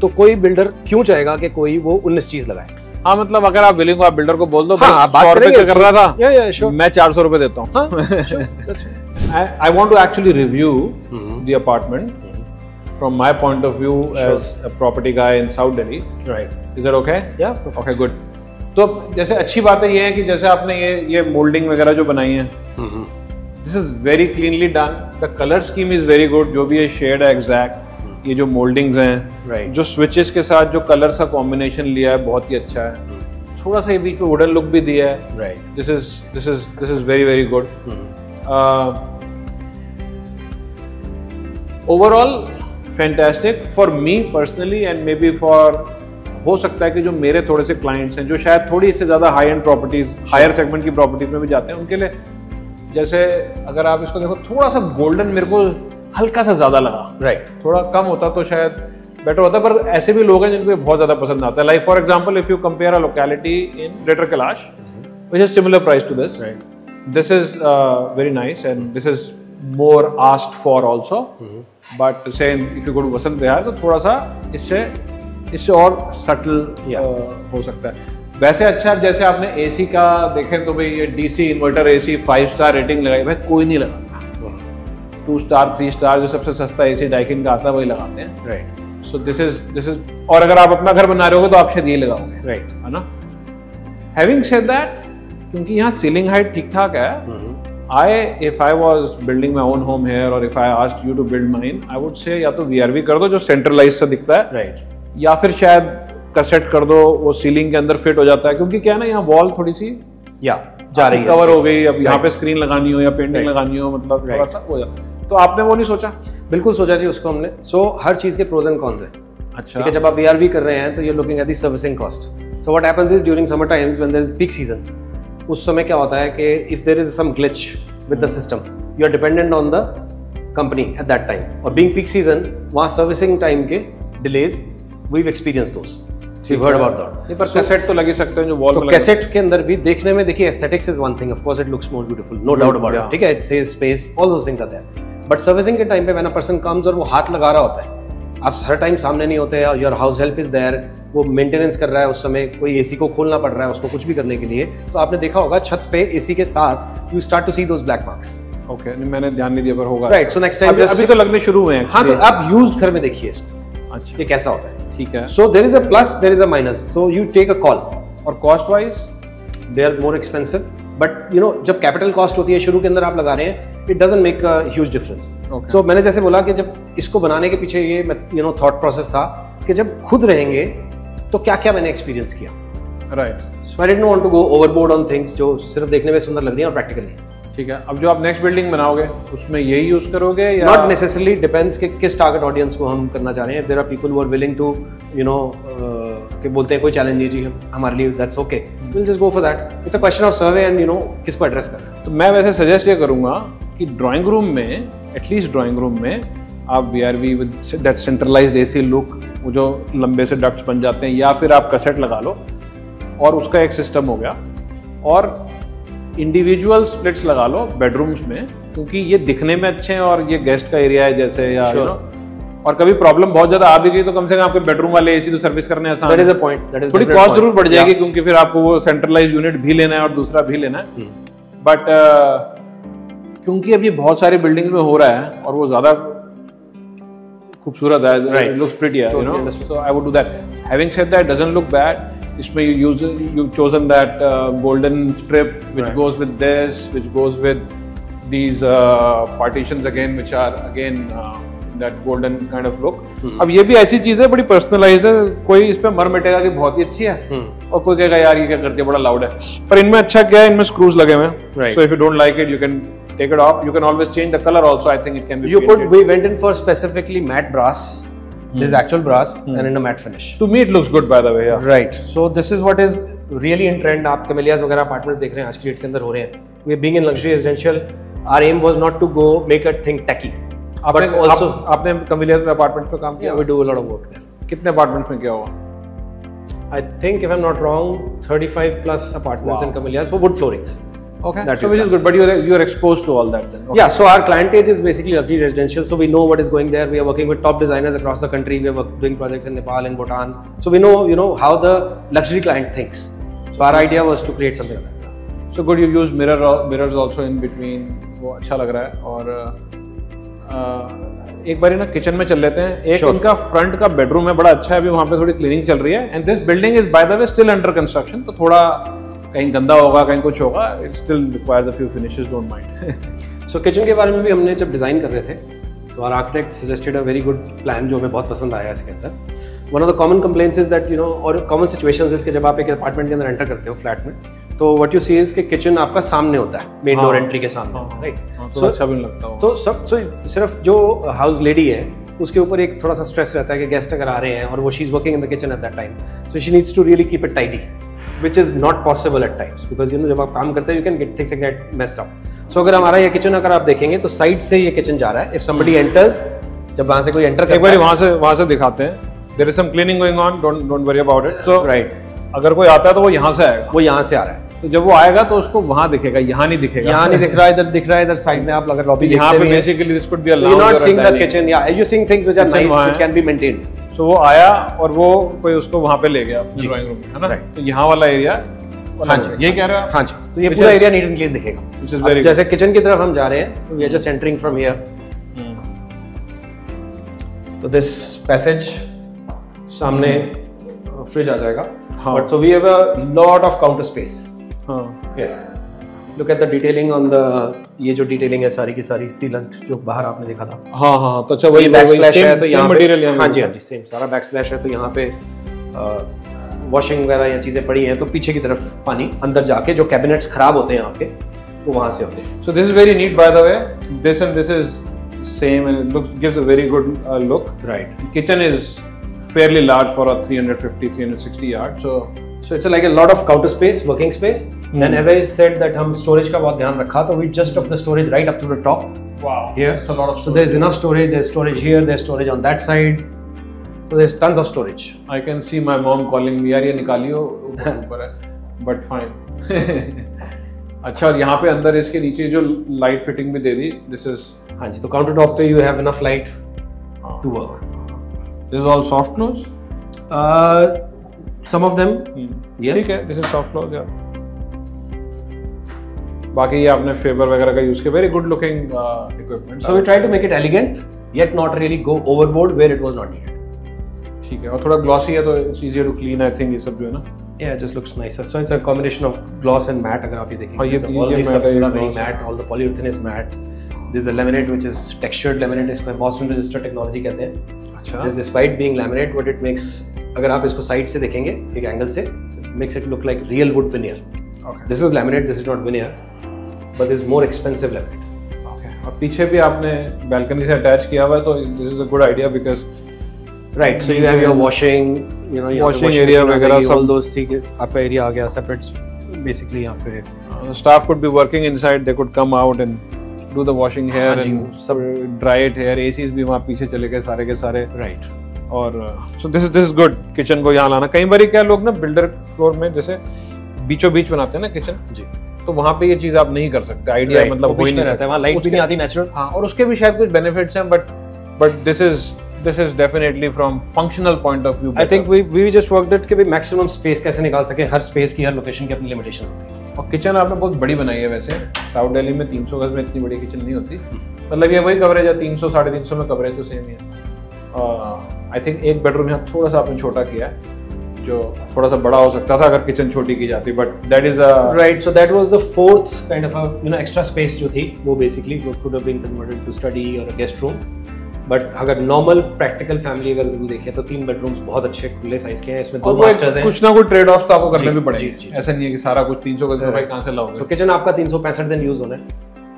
तो कोई बिल्डर क्यों चाहेगा कि कोई वो उन्नीस चीज लगाए। हाँ मतलब अगर आप बिलिंग को, आप बिल्डर को बोल दो हाँ, बात करेंगे कर रहा था या, या, sure. मैं चार सौ रुपए देता हूँ। I want to actually review the apartment from my point of view as a property guy in south Delhi, right. Is that okay? या ओके गुड। तो जैसे अच्छी बातें ये है कि जैसे आपने ये ये मोल्डिंग वगैरह जो बनाई है, this is very cleanly done, the colour scheme is very good, जो भी ये शेड है एग्जैक्ट, ये जो मोल्डिंग्स हैं राइट right. जो स्विचेस के साथ जो कलर्स का कॉम्बिनेशन लिया है बहुत ही अच्छा है, hmm. थोड़ा सा ये बीच में वुडन लुक भी दिया है right. This is this is this is very very good. Overall fantastic for me personally, and maybe for, हो सकता है कि जो मेरे थोड़े से क्लाइंट्स हैं जो शायद थोड़ी इससे ज़्यादा high end properties, higher segment की प्रॉपर्टीज में भी जाते हैं, उनके लिए जैसे अगर आप इसको देखो, थोड़ा सा गोल्डन मेरे को हल्का सा ज्यादा लगा राइट right. थोड़ा कम होता तो शायद बेटर होता, पर ऐसे भी लोग हैं जिनको बहुत ज्यादा पसंद आता है। Like for example if you compare a locality in greater Kailash which is similar price to this right, this is very nice and this is more asked for also, but say if you go to Vasant Vihar तो थोड़ा सा इससे इससे और subtle yes. uh, हो सकता है। वैसे अच्छा जैसे आपने एसी का देखें तो भाई ये DC inverter AC five star rating लगाई, भाई कोई नहीं लगा टू स्टार थ्री स्टार, जो सबसे सस्ता एसी डाइकिन का आता है वही लगाते हैं right. So this is this is और अगर आप अपना घर बना रहे हो तो आप शायद ये लगाओगे राइट right. है ना। हैविंग सेड दैट, क्योंकि यहाँ सीलिंग हाइट ठीक ठाक है, I if I was building my own home here और if I asked you to build mine, I would say या तो वीआरवी कर दो जो सेंट्रलाइज सा दिखता है राइट right. या फिर शायद कसेट कर दो, वो सीलिंग के अंदर फिट हो जाता है, क्योंकि क्या है ना यहाँ वॉल थोड़ी सी या yeah. जा रही है, कवर हो गई, अब यहाँ पे स्क्रीन लगानी हो या पेंटिंग लगानी हो, मतलब थोड़ा सा हो जाता है। तो आपने वो नहीं सोचा? बिल्कुल सोचा जी उसको हमने। सो so, हर चीज़ के प्रोज एंड कॉन्स हैं। अच्छा ठीक है, जब आप वी आर वी कर रहे हैं तो you looking at the servicing cost. So what happens is during summer times when there is peak season, उस समय क्या होता है कि if there is some glitch with the system you are dependent on the company at that time. और being peak season वहाँ servicing time के delays we've experience those, we heard about that. नहीं पर कैसेट तो लग ही सकते हैं जो वॉल पे, तो कैसेट के अंदर भी देखने में देखिए aesthetics is one thing, of course it looks more beautiful, no doubt about it, ठीक है, it saves space, all those things are there. But servicing के टाइम पे व्हेन अ पर्सन कम्स और वो हाथ लगा रहा होता है, आप हर टाइम सामने नहीं होते, your house help is there, वो मेंटेनेंस कर रहा है, उस समय कोई एसी को खोलना पड़ रहा है उसको कुछ भी करने के लिए। तो आपने देखा होगा छत पे एसी के साथ you start to see those black marks. Okay, मैंने ध्यान नहीं दिया पर होगा, राइट। सो नेक्स्ट टाइम अभी तो लगने शुरू हुए हैं। हाँ, तो आप यूज्ड घर में देखिए इसको, अच्छा ये कैसा होता है, ठीक है। So there is a plus, there is a minus, so you take a call. और cost wise they are more expensive, but you know जब कैपिटल कॉस्ट होती है शुरू के अंदर आप लगा रहे हैं, it doesn't make a huge difference. So मैंने जैसे बोला कि जब इसको बनाने के पीछे ये यू नो थॉट प्रोसेस था कि जब खुद रहेंगे तो क्या क्या मैंने एक्सपीरियंस किया, right. So I didn't want to go overboard on things जो सिर्फ देखने में सुंदर लग रही है और प्रैक्टिकली, ठीक है। अब जो आप नेक्स्ट बिल्डिंग बनाओगे उसमें यही यूज करोगे या नॉट नेसेसरली, डिपेंड्स कि किस टारगेट ऑडियंस को हम करना चाह रहे हैं। If there are people who are willing to you know कि बोलते हैं कोई चैलेंज नहीं जी हमारे लिए, that's okay, will just go for that. It's a question of survey and you know किसको एड्रेस करना है। तो मैं वैसे सजेस्ट ये करूंगा कि ड्राइंग रूम में, एटलीस्ट ड्राइंग रूम में आप we are we with that centralised AC look, वो जो लंबे से डक्ट्स बन जाते हैं, या फिर आप कैसेट लगा लो और उसका एक सिस्टम हो गया, और इंडिविजुअल स्प्लिट्स लगा लो बेडरूम्स में, क्योंकि ये दिखने में अच्छे हैं और ये गेस्ट का एरिया है जैसे, या sure. you know, और कभी प्रॉब्लम बहुत ज्यादा आ भी गई तो कम से कम आपके बेडरूम वाले एसी तो सर्विस करने आसान है। That is a point. That is थोड़ी कॉस्ट जरूर बढ़ जाएगी yeah. क्योंकि फिर आपको वो सेंट्रलाइज यूनिट भी लेना है और दूसरा भी लेना है, बट hmm. uh, क्योंकि अब ये बहुत सारी बिल्डिंग्स में हो रहा है और वो ज्यादा खूबसूरत है, right. looks pretty, you know? So I would do that. Having said that, doesn't look bad. इसमें you use you've chosen that uh, golden strip which right. goes with this, which goes with these uh, partitions again, which are again uh, that golden kind of look. Hmm. अब ये भी ऐसी चीज है बड़ी personalized है, कोई इस पे मर मिटेगा कि बहुत ही अच्छी है hmm. और कोई कहेगा यार ये क्या करती है बड़ा loud है, पर इनमें अच्छा क्या है, इनमें screws लगे हुए हैं, so if you don't like it you can take it off, you can always change the color also, I think it can be you could, we went in for specifically matte brass. This is actual brass hmm. and in a matte finish. To me it looks good by the way. Yeah. Right. So this is what is really in trend. आप Kamilias वगैरह apartments देख रहे हैं आज की date के अंदर हो रहे हैं। We being in luxury residential, our aim was not to go make a thing tacky. आपने also आपने Kamilias में apartments पे काम किया? We do a lot of work there. कितने apartments में किया हुआ? I think if I'm not wrong, thirty-five plus apartments wow. in Kamilias for wood floorings. Okay, that so which is good, but you are you are exposed to all that then. Okay. Yeah, so our clientage is basically luxury residential, so we know what is going there. We are working with top designers across the country. We are work, doing projects in Nepal and Bhutan, so we know you know how the luxury client thinks. So our idea was to create something like that. So good, you used mirror mirrors also in between. वो अच्छा लग रहा है और एक बार ना kitchen में चल लेते हैं। एक sure. इनका फ्रंट का बेडरूम है बड़ा अच्छा है, अभी वहाँ पे थोड़ी क्लीनिंग चल रही है, and this building is by the way still under construction, तो थोड़ा कहीं गंदा होगा कहीं कुछ होगा, it still requires a few finishes, don't mind. So kitchen के बारे में भी हमने जब डिज़ाइन कर रहे थे तो our architect suggested a very good plan जो हमें बहुत पसंद आया इसके अंदर। One of the common complaints is that you know और कॉमन सिचुएशंस इज कि जब आप एक अपार्टमेंट के अंदर एंटर करते हो फ्लैट में तो व्हाट यू सी इज कि किचन आपका सामने होता है मेन डोर एंट्री के सामने, राइट। सो अच्छा भी लगता हो तो सब, सो सिर्फ जो हाउस लेडी है उसके ऊपर एक थोड़ा सा स्ट्रेस रहता है कि गेस्ट अगर आ रहे हैं और वो she is working in the kitchen at that time, so she needs to really keep it tidy which is not possible at times because you know जब आप काम करते हैं you can get things like that messed up. So अगर हमारा ये kitchen अगर आप देखेंगे तो side से ये kitchen जा रहा है. If somebody enters, जब वहाँ से कोई enter करता है, एक बार वहाँ से वहाँ से दिखाते हैं. There is some cleaning going on. Don't don't worry about it. So right. अगर कोई आता है तो वो यहाँ से आएगा. वो यहाँ से आ रहा है. तो जब वो आएगा तो उसको वहाँ दिखेगा, यहाँ नहीं दिखेगा. यहाँ नहीं दिख रहा है, इधर दिख रहा है, इधर side में आप अगर lobby देखते हैं. यहाँ पे basically this could be a lounge. You're not seeing the kitchen. Yeah, you're seeing things which are nice, which can be maintained. So so, वो आया और वो कोई उसको वहाँ पे ले गया ड्राइंग रूम में, है ना right. तो यहाँ वाला एरिया हाँ जी ये कह रहा है हाँ जी, तो ये पूरा एरिया नीट एंड क्लीन दिखेगा। जैसे किचन की तरफ हम जा रहे हैं तो we are just entering from here, तो दिस पैसेज सामने फ्रिज आ जाएगा हाँ, but so we have a lot of counter space हाँ। Look at the detailing on the, ये जो डिटेलिंग है सारी की सारी सीलेंट जो बाहर आपने देखा था हाँ हाँ, तो अच्छा वही बैकस्लैश है तो यहाँ मटेरियल हाँ जी हाँ जी सेम सारा बैकस्लैश है, तो यहाँ पे वॉशिंग वगैरह ये चीजें पड़ी हैं, तो पीछे की तरफ पानी अंदर जाके जो कैबिनेट्स खराब होते हैं आपके वो वहाँ से होते हैं। So this is very neat by the way, this and this is same and it looks gives a very good uh, look. Right. The kitchen is fairly large for a three hundred fifty, three hundred sixty yard. So so it's like a lot of counter space, working space. Mm-hmm. And as I said that हम storage का बहुत ध्यान रखा, तो we just up the storage right up to the top. Wow. Here, it's a lot of storage. So there's enough storage. There's storage here. There's storage on that side. So there's tons of storage. I can see my mom calling me, यार ये निकालियो ऊपर ऊपर है, but fine. अच्छा, और यहाँ पे अंदर इसके नीचे जो लाइट फिटिंग भी दे दी, दिस इज हाँ जी, तो काउंटर टॉप पे you have enough light to work. This is all soft close, some of them, yes, ठीक है, दिस इज सॉफ्ट क्लोज यार. बाकी ये आपने फेबर वगैरह का यूज किया, very good looking equipment. So we try to make it elegant yet not really go overboard where it was not needed. ठीक है, और थोड़ा ग्लॉसी है तो it's easier to clean, I think ये सब जो है ना. Yeah, it just looks nicer. So it's a combination of gloss and matte. Agar aap ye dekhiye, all these subs are very matte. All the polyurethane is matte. There's a laminate which is textured laminate. इसमें Boston resistor technology कहते हैं. अच्छा. This, despite being laminate, what it makes, अगर आप इसको side से देखेंगे, एक angle से, makes it look like real wood veneer. Okay. This is laminate. This is not veneer, but this is more expensive laminate. Okay. और पीछे भी आपने balcony से attach किया हुआ है, तो this is a good idea because right, so you have your washing, you know, your washing, washing area वगैरह सब those things. आपका area आ गया separate, basically यहाँ पे. The staff could be working inside, they could come out and do the washing here and सब dry it here. A Cs भी वहाँ पीछे चले गए सारे के सारे. Right. और so this is this is good. Kitchen को यहाँ लाना. कई बारी क्या लोग ना builder floor में जैसे बीचों बीच बनाते हैं ना kitchen. जी. तो वहाँ पे ये चीज़ आप नहीं कर सकते. Idea मतलब कोई नहीं रहता है. वहाँ light भी नहीं आती natural. हाँ. और उसके भी शायद कुछ benefits हैं, but but this is This is definitely from functional point of view. Better. I think we we just worked it कि भी maximum space कैसे निकाल सके. हर space की हर location की अपनी limitations होती है. और kitchen आपने बहुत बड़ी बनाई है वैसे. South Delhi में तीन सौ गज में इतनी बड़ी kitchen नहीं होती. मतलब ये वही coverage है तीन सौ साढ़े तीन सौ में coverage तो same ही है. I think एक bedroom यहाँ थोड़ा सा आपने छोटा किया है, जो थोड़ा सा बड़ा हो सकता था अगर kitchen छोटी की जाती. But that is a right. So that was the fourth kind of a you know extra space जो थी वो basically could have been converted to study or a guest room. But अगर नॉर्मल प्रैक्टिकल फैमिली अगर देखें तो तीन bedrooms बहुत अच्छे खुले साइज के हैं. इसमें दो मास्टर्स हैं, कुछ ना कुछ ट्रेड ऑफ तो आपको करने भी पड़ेंगे. ऐसा नहीं है कि सारा कुछ तीन सौ गज में भाई कहां से लाओगे. सो किचन आपका तीन सौ पैंसठ दिन यूज होना है.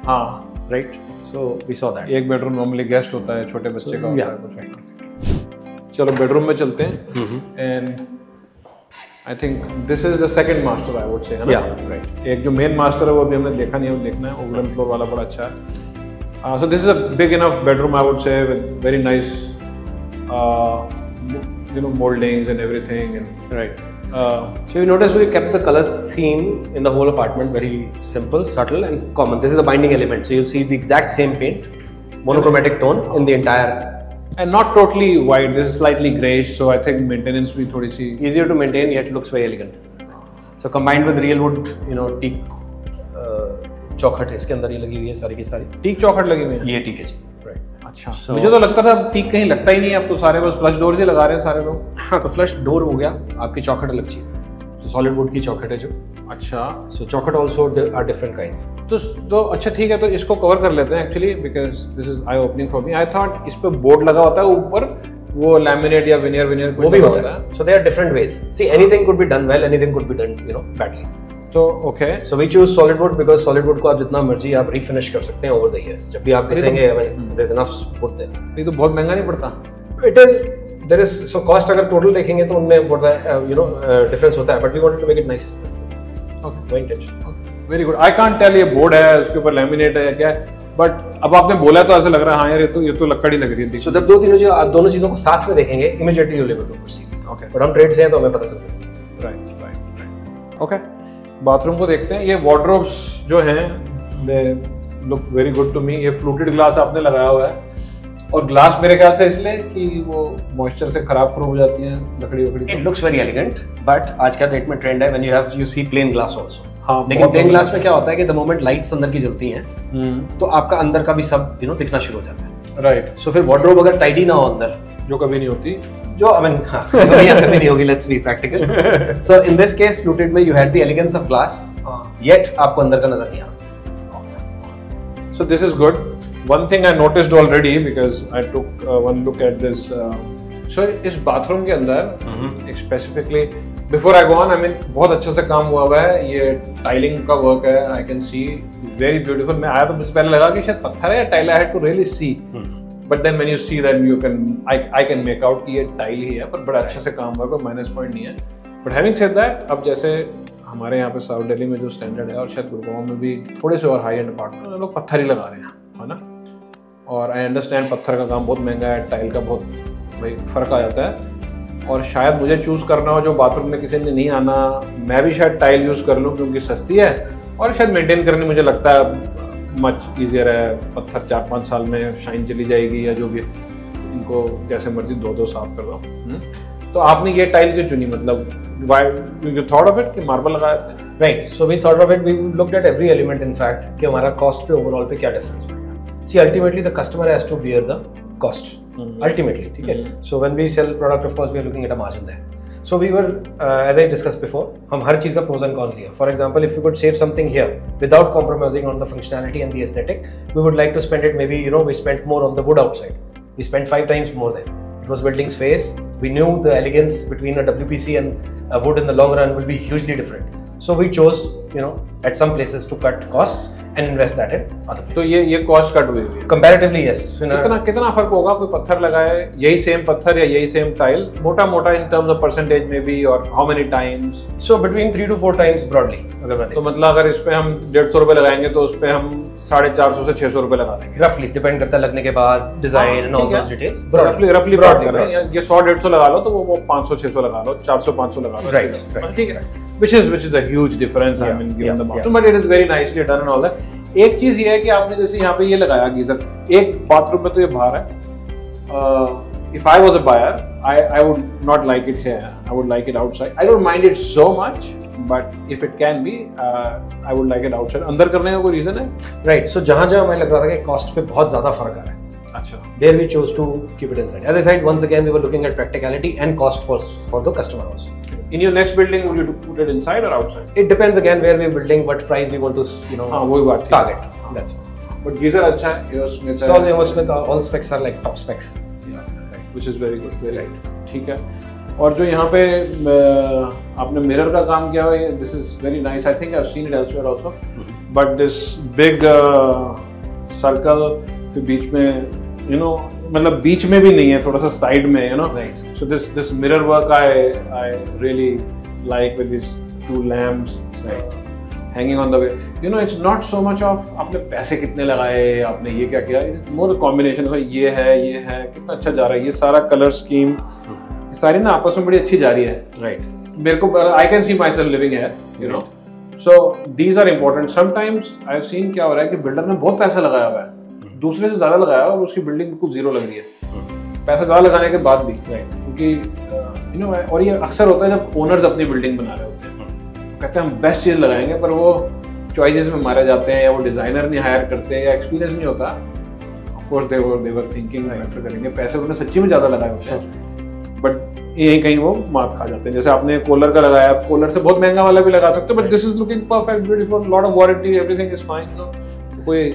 हाँ right, so we saw that एक बेडरूम नॉर्मली गेस्ट होता है, छोटे बच्चे का होता है कुछ राइट. चलो बेडरूम में चलते हैं and I think this is the second master I would say, है ना राइट. एक जो मेन मास्टर है वो अभी हमने देखा नहीं है, वो देखना है. ओवरऑल फ्लोर वाला बड़ा अच्छा है. Uh, so this is a big enough bedroom, I would say, with very nice, uh, you know, moldings and everything. And right. Uh, so you notice we kept the color theme in the whole apartment very simple, subtle, and common. This is the binding element. So you'll see the exact same paint, monochromatic tone in the entire. And not totally white. This is slightly greyish. So I think maintenance भी थोड़ी सी easier to maintain, yet looks very elegant. So combined with real wood, you know, teak. Uh, चौखट है इसके अंदर, ये लगी हुई है सारी की सारी टीक चौखट लगी हुई है. ये टीक है जी राइट. अच्छा so, मुझे तो लगता था टीक कहीं लगता ही नहीं है अब तो, सारे बस फ्लश डोर से लगा रहे हैं सारे लोग. हाँ तो फ्लश डोर हो गया, आपकी चौखट अलग चीज़ है, तो सॉलिड वुड की चौखट है जो. अच्छा सो so, चौखट ऑल्सो आर डिफरेंट काइंड्स. तो तो अच्छा ठीक है, तो इसको कवर कर लेते हैं actually because this is eye opening for me. I thought इस पर बोर्ड लगा होता है ऊपर, वो लैमिनेट या विनियर विनियर वो भी होता है. So they are different ways, see anything could be done well, anything could be done you know badly. तो okay so we choose solid wood because solid wood को आप जितना मर्जी आप रीफिनिश कर सकते हैं ओवर द इयर्स. जब भी आप देखेंगे there is enough wood there. ये तो बहुत महंगा नहीं पड़ता. It is there is so cost अगर टोटल देखेंगे तो उनमें बहुत यू नो डिफरेंस होता है, but we wanted to make it nice. Okay no intention, very good. I can't tell ये बोर्ड है उसके ऊपर लैमिनेट है क्या, बट अब आपने बोला तो ऐसा लग रहा है हाँ यार ये तो ये तो लकड़ी लग रही है. सो जब दो तीनों चीज आप दोनों चीजों को साथ में देखेंगे immediately you will be able to perceive. Okay और हम ट्रेड से हैं तो हमें पता चलता है. Right right right. Okay bathroom को देखते हैं. ये वार्डरोब्स जो हैं they look very good to me. ये फ्लूटेड ग्लास आपने लगाया हुआ है, और ग्लास मेरे ख्याल से इसलिए कि वो मॉइस्चर से खराब खरूब हो जाती है लकड़ी वकड़ी. It looks very elegant, but आज का डेट में ट्रेंड है when you have you see plain glass also. हाँ लेकिन प्लेन ग्लास में क्या होता है कि द मोमेंट लाइट्स अंदर की जलती हैं तो आपका अंदर का भी सब यू नो दिखना शुरू हो जाता है. राइट सो फिर वार्डरोब अगर टाइडी ना हो अंदर, जो कभी नहीं होती, जो आई मीन हाँ कभी कभी नहीं होगी. Let's be practical. So in this case fluted में you had the elegance of glass, yet आपको अंदर का नजर नहीं आ. So this is good. One thing I noticed already because I took one look at this. So इस bathroom के अंदर specifically before I go on I mean बहुत अच्छा सा काम हुआ हुआ है, ये टाइलिंग का वर्क है, I can see very beautiful. मैं आया तो मुझे पहले लगा कि शायद पत्थर है या tile, I had to really see, but then when you see that you can I I can make out कि ये टाइल ही है, पर बड़ा अच्छा से काम हुआ, कोई माइनस पॉइंट नहीं है। बट हैविंग सेड दैट, अब जैसे हमारे यहाँ पे साउथ दिल्ली में जो स्टैंडर्ड है और शायद गुरुग्राम में भी थोड़े से और हाई एंड अपार्टमेंट लोग पत्थर ही लगा रहे हैं, है ना। और आई अंडरस्टैंड पत्थर का काम बहुत महंगा है, टाइल का बहुत भाई फ़र्क आ जाता है, और शायद मुझे चूज़ करना हो जो बाथरूम में किसी ने नहीं आना, मैं भी शायद टाइल यूज़ कर लूँ क्योंकि सस्ती है और शायद मेंटेन करने मुझे लगता है मच ईजियर है। पत्थर चार पाँच साल में शाइन चली जाएगी या जो भी, इनको जैसे मर्जी दो दो साफ कर दो। तो आपने ये टाइल क्यों चुनी, मतलब why you thought of it कि मार्बल लगाया? Right, so we thought of it, we looked at every element in fact कि हमारा कॉस्ट पे ओवरऑल पे क्या डिफरेंस पड़ेगा। See ultimately the customer has to bear the cost ultimately, ठीक है। So when we sell product of course we are looking at a margin there. So we were as I discuss before, हम हर चीज़ का pros and cons लिया। For example if you could save something here without compromising on the functionality and the aesthetic, we would like to spend it, may be you know we spent more on the wood outside, we spent five times more than it was building space. We knew the elegance between a W P C and a wood in the long run will be hugely different. So we chose, you know, at some places to cut costs and invest that in other places. तो ये ये cost cut हुई हुई है। Comparatively yes. कितना कितना फर्क होगा कोई पत्थर लगाए, यही सेम पत्थर या यही सेम टाइल, मोटा मोटा in terms of percentage में भी, और how many times? So between three to four times broadly अगर मैं। तो मतलब अगर इस पे हम डेढ़ सौ रुपए लगाएंगे तो उस पे हम साढ़े चार सौ से छह सौ रुपए लगा देंगे। Roughly depend करता है लगने के बाद design and all those details. Roughly roughly broadly कर रहे हैं। ये सौ डेढ़ सौ लगा लो तो वो पाँच सौ छह सौ लगा लो, चार सौ पाँच सौ लगा लो। Right, ठीक है। Which is which is a huge difference, yeah, I mean, given yeah, the bathroom, yeah. But it is very nicely done and all that. एक चीज ये है कि आपने जैसे यहाँ पे ये लगाया गीजर, एक बाथरूम में तो ये बाहर है। If I was a buyer, I I would not like it here. I would like it outside. I don't mind it so much, but if it can be, uh, I would like it outside. अंदर करने का कोई reason है? Right. So जहाँ जहाँ हमें लग रहा था कि कॉस्ट पे बहुत ज्यादा फर्क आ रहा है, अच्छा, there we chose to keep it inside. As I said, once again we were looking at practicality and cost for for the customer also. In your next building, would you put it inside or outside? It depends again where we're building, what price we want to, you know, ah, target. Ah. That's all. But geyser अच्छा है, Aerosmith है. So Aerosmith, all specs are like top specs. Yeah, right. Which is very good, very right. ठीक है. और जो यहाँ पे आपने मिरर का काम किया है, this is very nice. I think I've seen it elsewhere also. Mm-hmm. But this big uh, circle के बीच में, you know, मतलब बीच में भी नहीं है, थोड़ा सा साइड में, you know. Right. So this this mirror work I I really like with these two lamps right. hanging on the way. You know, it's not so much of आपने पैसे कितने लगाए, आपने ये क्या किया, it's more a combination of ये है ये है कितना अच्छा जा रहा है, ये सारा कलर स्कीम सारी ना आपस में बड़ी अच्छी जा रही है, right? मेरे को I can see myself living here, you know. So these are important. Sometimes I've seen क्या हो रहा है कि बिल्डर ने बहुत पैसा लगाया हुआ है, दूसरे से ज़्यादा लगाया और उसकी बिल्डिंग बिल्कुल जीरो लग रही है, पैसा ज़्यादा लगाने के बाद भी, right. क्योंकि यू नो, और ये अक्सर होता है जब ओनर्स अपनी बिल्डिंग बना रहे होते हैं, कहते हैं हम बेस्ट चीज़ लगाएंगे, पर वो चॉइसेस में मारे जाते हैं या वो डिज़ाइनर नहीं हायर करते हैं या एक्सपीरियंस नहीं होता। Of course they were they were thinking matter करेंगे, पैसे उन्होंने सच्ची में ज़्यादा लगाए होते हैं, बट यहीं कहीं वो मात खा जाते हैं। जैसे आपने कॉलर का लगाया, आप कॉलर से बहुत महंगा वाला भी लगा सकते हो, but this is looking perfect, beautiful, lot of warranty, everything is fine. कोई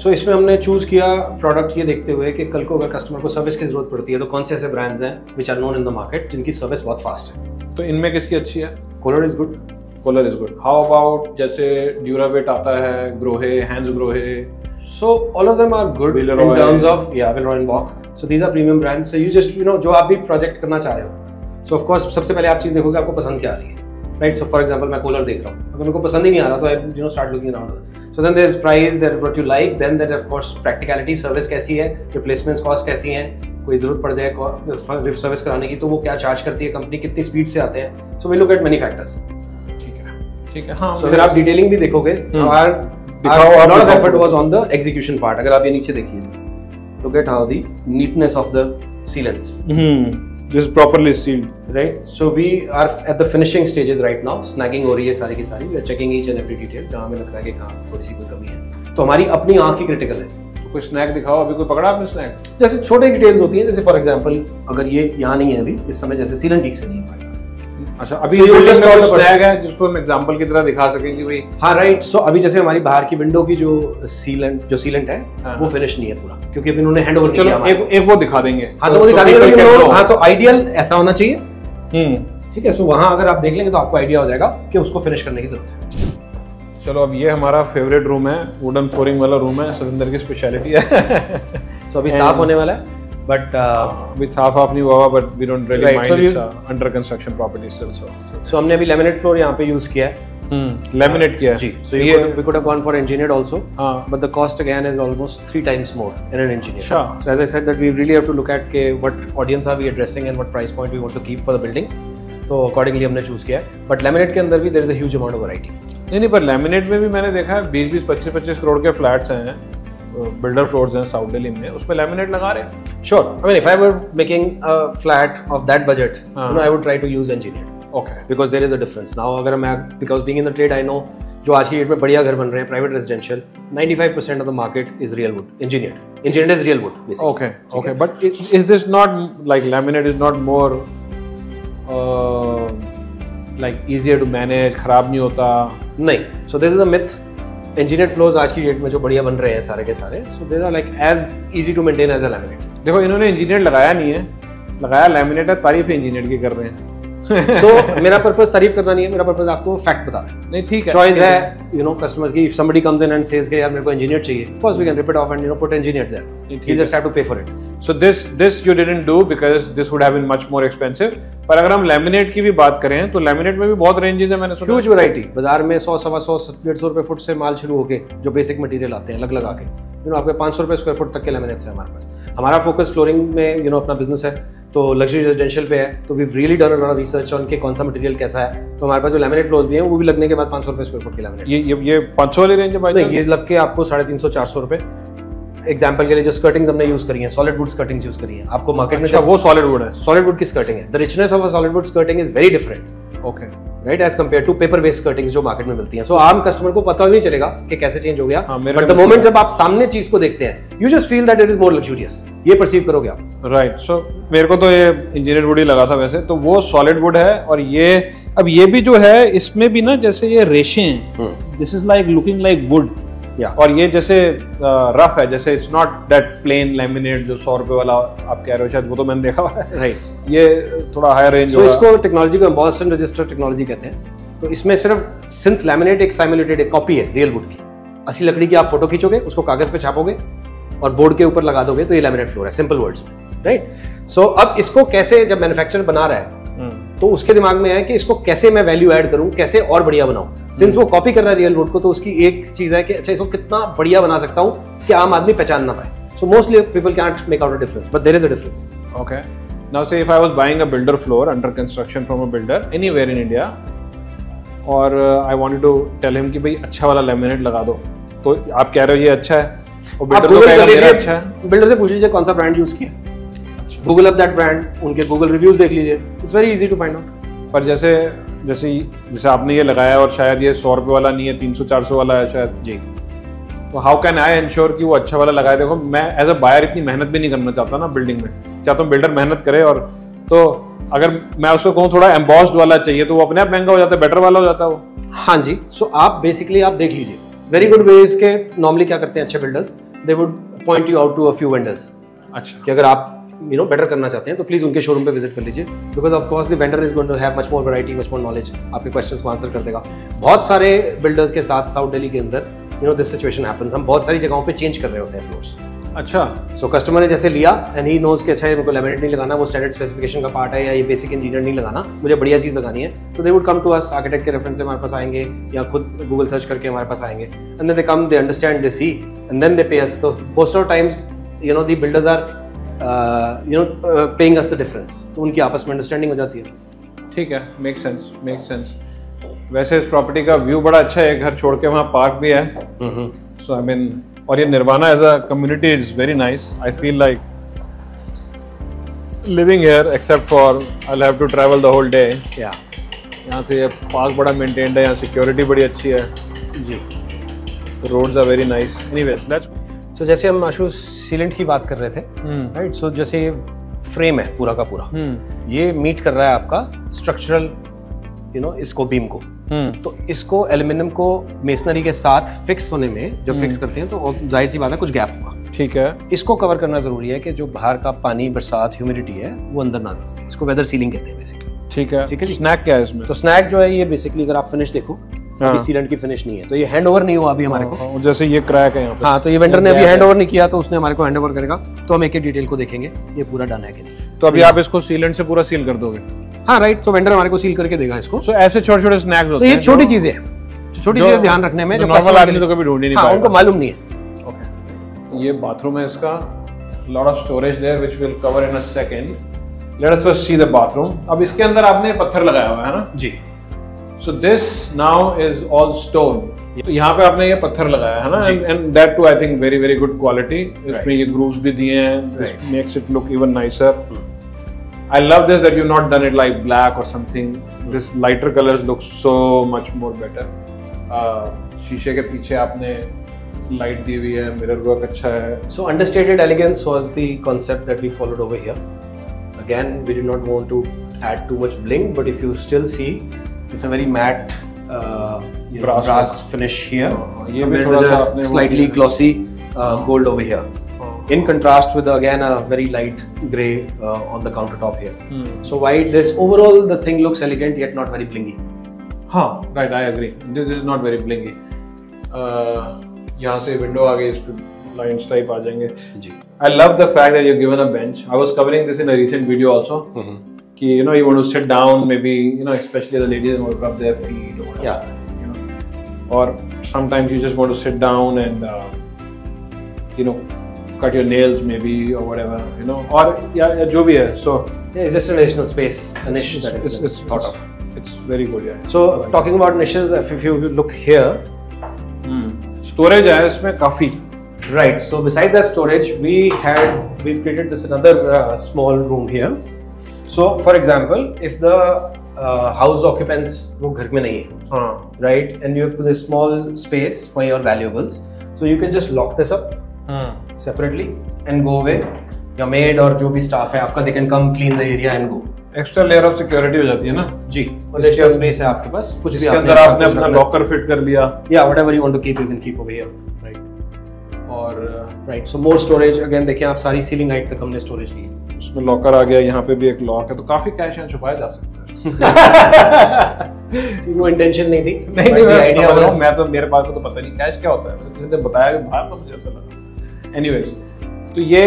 सो so, इसमें हमने चूज़ किया प्रोडक्ट ये देखते हुए कि कल को अगर कस्टमर को सर्विस की जरूरत पड़ती है तो कौन से ऐसे ब्रांड्स हैं which are known in the market, जिनकी सर्विस बहुत फास्ट है। तो इनमें किसकी अच्छी है? Kohler is good, Kohler is good. How about जैसे ड्यूरावेट आता है, Grohe, Hansgrohe, so all of them are good in terms of या Villeroy and Boch. So these are premium brands, you just you know जो आप भी project करना चाह रहे हो। सो ऑफकोर्स सबसे पहले आप चीज़ देखोगे आपको पसंद क्या आ रही है, राइट। सो फॉर एग्जाम्पल मैं कॉलर देख रहा हूँ, अगर मेरे को पसंद ही नहीं आ रहा तो I you know start looking around, so then there is price, there is what you like, then there of course practicality, service कैसी है, रिप्लेसमेंट कॉस्ट कैसी है, कोई जरूरत पड़ जाए सर्विस कराने की तो वो क्या चार्ज करती है कंपनी, कितनी स्पीड से आते हैं। So we look at many factors, ठीक है, ठीक है। हाँ, अगर आप डिटेलिंग भी देखोगे, our lot of effort was on the execution part. अगर आप ये नीचे देखिए, look at how the neatness of the sealants, this is properly sealed, right? So we are at the finishing stages right now. Snagging हो रही है सारी की सारी, we are checking each and every detail, जहाँ हमें लगता है कि हाँ थोड़ी सी कोई कमी है तो हमारी अपनी आँख ही क्रिटिकल है। कोई स्नैग दिखाओ, अभी कोई पकड़ा आपने स्नैग? जैसे छोटे डिटेल्स होती हैं, जैसे फॉर एग्जाम्पल अगर ये यहाँ नहीं है अभी इस समय, जैसे सीलन ठीक से नहीं है पाएगा, अच्छा अभी ये स्नैग है जिसको हम एग्जाम्पल की तरह दिखा सकें कि भाई हाँ राइट। सो अभी जैसे हमारी बाहर की विंडो की जो सीलेंट जो सीलेंट है वो फिनिश नहीं है पूरा, क्योंकि अभी उन्होंने हैंड ओवर किया। एक, एक वो दिखा देंगे, हाँ तो वो दिखा देंगे, हाँ तो आइडियल ऐसा होना चाहिए, ठीक है। सो वहाँ अगर आप देख लेंगे तो आपको आइडिया हो जाएगा कि उसको फिनिश करने की जरूरत है। चलो अब ये हमारा फेवरेट रूम है, वुडन फ्लोरिंग वाला रूम है, सतिंदर की स्पेशलिटी है। सो अभी साफ होने वाला है बट अभी साफ ऑफ नहीं हुआ, but we don't really mind, under construction property still. So हमने अभी लेमिनेट फ्लोर यहाँ पे यूज किया है, लेमिनेट किया है जी। सो ये we could have gone for engineered also but the cost again is almost three times more in an engineer. So as I said that we really have to look at के what audience are we addressing and what price point we want to keep for the building, तो accordingly हमने choose किया है। But laminate के अंदर भी there is a huge amount of variety. नहीं नहीं पर लेमिनेट में भी मैंने देखा है बीस बीस पच्चीस पच्चीस करोड़ के फ्लैट्स हैं, बिल्डर फ्लोर्स हैं साउथ दिल्ली में, उसमें लेमिनेट लगा रहे हैं। Sure, I mean if I were making a flat of that budget you know I would try to use engineered, okay, because there is a difference now. अगर मैं because being in the trade I know जो आज की date में बढ़िया घर बन रहे हैं private residential, ninety five percent of the market is real wood, engineered engineered is real wood basically. Okay okay, but is this not like laminate is not more like easier to manage, खराब नहीं होता? नहीं, so this is a myth. Engineered floors आज की date में जो बढ़िया बन रहे हैं सारे के सारे, so they are like as easy to maintain as a laminate. देखो इन्होंने इंजीनियर लगाया नहीं है, लगाया लैमिनेट है, तारीफ इंजीनियर की कर रहे हैं। सो so, मेरा पर्पस तारीफ करना नहीं है, मेरा पर्पस आपको फैक्ट बताना है। नहीं ठीक है, चॉइस है यू नो कस्टमर्स की। If somebody comes in and says कि यार मेरे को इंजीनियर चाहिए, of course we can rip it off and you know put engineer there, you just have to pay for it. So this this you didn't do because this would have been much more expensive. पर अगर हम laminate की भी बात करें तो laminate में भी बहुत रेंजेस है, मैंने सुना ह्यूज वैरायटी। बाजार में सौ सवा सौ डेढ़ सौ रुपये फुट से माल शुरू होके जो बेसिक मटेरियल आते हैं अलग लगा के यू नो आपके पाँच सौ रुपये स्क्वायर फुट तक के लेमिनेट्स हैं हमारे पास। हमारा फोकस फ्लोरिंग में यू नो अपना बिजनेस है तो लग्जरी रेजिडेंशियल पे है, तो we really done a lot of research on के कौन सा मटेरियल कैसा है। तो हमारे पास जो लेमिनेट फ्लोर्स भी हैं वो भी लगने के बाद पाँच सौ रुपये स्क्वायर फुट के लेमिनेट। ये ये पाँच सौ वाली रेंज है भाई, ये लग के आपको साढ़े तीन सौ चार सौ रुपये। एग्जाम्पल के लिए जो स्कर्टिंग्स हमने यूज करी हैं, सॉलिड वुड स्कर्टिंग्स यूज करी हैं आपको मार्केट में। अच्छा, वो सॉलिड वुड है, सॉलिड वुड की स्कर्टिंग है। The richness of a solid wood skirting is very different, okay right, as compare to paper based skirtings जो मार्केट में मिलती हैं। सो so, आम कस्टमर को पता नहीं चलेगा कि कैसे चेंज हो गया, बट द मोमेंट जब आप सामने चीज को देखते हैं you just feel that it is more luxurious, ये परसीव करोगे आप, राइट। सो मेरे को तो ये इंजीनियर वुड ही लगा था वैसे, तो वो सॉलिड वुड है। और ये अब ये भी जो है इसमें भी ना जैसे ये रेशे हैं, this is like looking like wood. Yeah. और ये जैसे रफ uh, है, जैसे it's not that plain laminate जो सौ रुपए वाला आप कह रहे हो, शायद वो तो मैंने देखा हुआ है, राइट। ये थोड़ा हाई रेंज होगा। so इसको टेक्नोलॉजी को एम्बॉसन रजिस्टर टेक्नोलॉजी कहते हैं। तो इसमें सिर्फ सिंस लेमिनेट एक सिमुलेटेड एक कॉपी है रियल वुड की, असली लकड़ी की आप फोटो खींचोगे, उसको कागज पे छापोगे और बोर्ड के ऊपर लगा दोगे, तो ये लेमिनेट फ्लोर है, सिंपल वर्ड्स में, राइट। सो अब इसको कैसे जब मैन्युफैक्चरर बना रहा है तो उसके दिमाग में है कि इसको कैसे मैं वैल्यू ऐड करूं, कैसे और बढ़िया बनाऊं। सिंस वो कॉपी कर रहा है रियल वुड को, तो उसकी एक चीज है कि अच्छा इसको कितना बढ़िया बना सकता हूं कि आम आदमी पहचान ना पाए। So mostly people can't make out a difference but there is a difference. Okay, now say if I was buying a builder floor under construction from a builder anywhere in India और I wanted to tell him कि भाई अच्छा वाला laminate लगा दो, तो आप कह रहे हो ये अच्छा है और बिल्डर तो कह रहा है अच्छा है। बिल्डर से पूछ लीजिए कौन सा ब्रांड यूज किया, गूगल अप दैट ब्रांड, उनके गूगल रिव्यूज देख लीजिए, it's very easy to find out. पर जैसे जैसे जैसे आपने ये लगाया और शायद ये सौ रुपये वाला नहीं है, तीन सौ चार सौ वाला है शायद जी, तो हाउ कैन आई इंश्योर कि वो अच्छा वाला लगाए? देखो मैं एज अ बायर इतनी मेहनत भी नहीं करना चाहता ना बिल्डिंग में, चाहता हूँ बिल्डर मेहनत करे। और तो अगर मैं उसको कहूँ थोड़ा एम्बॉस्ड वाला चाहिए तो वो अपने आप महंगा हो जाता है, बेटर वाला हो जाता है वो। हाँ जी, सो आप बेसिकली आप देख लीजिए, वेरी गुड वे के नॉर्मली क्या करते हैं अच्छे builders, they would point you out to a few vendors. अच्छा, कि अगर आप यू नो बेटर करना चाहते हैं तो प्लीज उनके शोरूम पे विजिट कर लीजिए, because of course the vendor is going to have much more variety, much more knowledge, आपके क्वेश्चंस को आंसर कर देगा। बहुत सारे बिल्डर्स के साथ साउथ दिल्ली के अंदर you know this situation happens, हम बहुत सारी जगहों पे चेंज कर रहे होते हैं फ्लोर्स। अच्छा, सो so, कस्टमर ने जैसे लिया एंड ही नोज कि अच्छा मेरे को लेमिनेट नहीं लगाना, वो स्टैंडर्ड स्पेसिफिकेशन का पार्ट है, या ये बेसिक इंजीनियर नहीं लगाना, मुझे बढ़िया चीज़ लगानी है, तो they would come to us, architect के रेफरेंस से हमारे पास आएंगे या खुद गूगल सर्च करके हमारे पास आएंगे, and then they come, they understand, they see and then they pay us. तो most of times you know the builders are you know paying us the difference, तो उनकी आपस में अंडरस्टैंडिंग हो जाती है। ठीक है, मेक सेंस मेक सेंस। वैसे इस प्रॉपर्टी का व्यू बड़ा अच्छा है, घर छोड़ के वहाँ पार्क भी है, सो आई मीन और ये Nirvana as a community is very nice. I feel like living here except for I have to travel the whole day. या यहाँ से पार्क बड़ा मेंटेन्ड है, यहाँ सिक्योरिटी बड़ी अच्छी है जी, roads are very nice. Anyway let's so so, जैसे हम आशु सीलेंट की बात कर रहे थे, राइट। So right? so, जैसे फ्रेम है पूरा का पूरा, hmm. ये मीट कर रहा है आपका स्ट्रक्चरल यू नो इसको बीम को, hmm. तो इसको एल्युमिनियम को मेसनरी के साथ फिक्स होने में जब hmm. फिक्स करते हैं तो जाहिर सी बात है कुछ गैप हुआ, ठीक है। इसको कवर करना जरूरी है कि जो बाहर का पानी, बरसात, ह्यूमिडिटी है वो अंदर ना जा सके, इसको वेदर सीलिंग कहते हैं बेसिकली। ठीक है, ठीक है। स्नैक क्या है इसमें? तो स्नैक जो है ये बेसिकली अगर आप फिनिश देखो हाँ। सीलेंट की फिनिश नहीं है, तो ये हैंड ओवर नहीं हुआ अभी हमारे को, जैसे ये क्रैक है यहाँ पे। हाँ, तो ये वेंडर ने अभी हैंड ओवर नहीं किया, तो उसने हमारे को हैंड ओवर करेगा, तो हम एक एक डिटेल को देखेंगे ये पूरा डन है कि नहीं। तो अभी आप इसको सीलेंट से पूरा सील कर दोगे? हाँ राइट, तो वेंडर हमारे को सील करके देगा इसको। तो ऐसे छोटे छोटे स्नैक्स होते हैं, छोटी चीजें छोटी चीजें ध्यान रखने में, उनको मालूम नहीं है। ये बाथरूम है इसका, lot of storage there which will cover in a second. Let us first see the bathroom. अब इसके अंदर आपने पत्थर लगाया हुआ है ना जी, so this now is all stone। तो यहाँ पे आपने ये पत्थर लगाया है ना, and that too I think very very good quality। इसमें ये grooves भी दिए हैं, this makes it look even nicer। I love this that you've not done it like black or something। This lighter colors look so much more better। शीशे के पीछे आपने light दी हुई है, मिरर वर्क अच्छा है। So understated elegance was the concept that we followed over here। Again, we did not want to add too much bling, but if you still see, it's a very matte uh, you know, brass, brass finish here, uh, compared with a slightly glossy uh, gold over here, in contrast with again a very light grey uh, on the countertop here। Hmm. So why this overall the thing looks elegant yet not very blingy। Huh, right, I agree, this is not very blingy। यहाँ से window आ गई, इस पे line stripe आ जाएंगे जी। I love the fact that you've given a bench। I was covering this in a recent video also। Mm-hmm. कि you know you want to sit down, maybe you know especially the ladies want to rub their feet or whatever, yeah, you know, or sometimes you just want to sit down and uh, you know cut your nails maybe or whatever, you know, or yeah, yeah, jo bhi hai। So yeah, it's just an additional space, an niche that it's, it's, it's thought it's, of it's very good, yeah। So okay, talking about niches, if, if you look here, hmm, storage hai isme kafi, right? So besides that storage, we had we created this another uh, small room here। So for example, if the uh, house occupants वो घर में नहीं है, हाँ, right, and you have this small space for your valuables, so you can just lock this up, हाँ, separately and go away। Your maid और जो भी staff है आपका, they can come clean the area and go। Extra layer of security हो जाती है ना जी। और extra space है आपके पास, कुछ भी आपने आपने अपना locker fit कर लिया, yeah, whatever you want to keep you can keep over here, right। और right, so more storage again। देखिए आप सारी ceiling height तक हमने storage ली, उसमें लॉकर आ गया, यहाँ पे भी एक लॉक है, तो काफी कैश यहाँ छुपाया जा सकता है। वो इंटेंशन नहीं थी, नहीं नहीं आइडिया वाला। मैं तो मेरे पास को तो पता नहीं कैश क्या होता है, तो किसी ने बताया कि बाहर मुझे ऐसा लगा। एनीवेज, तो ये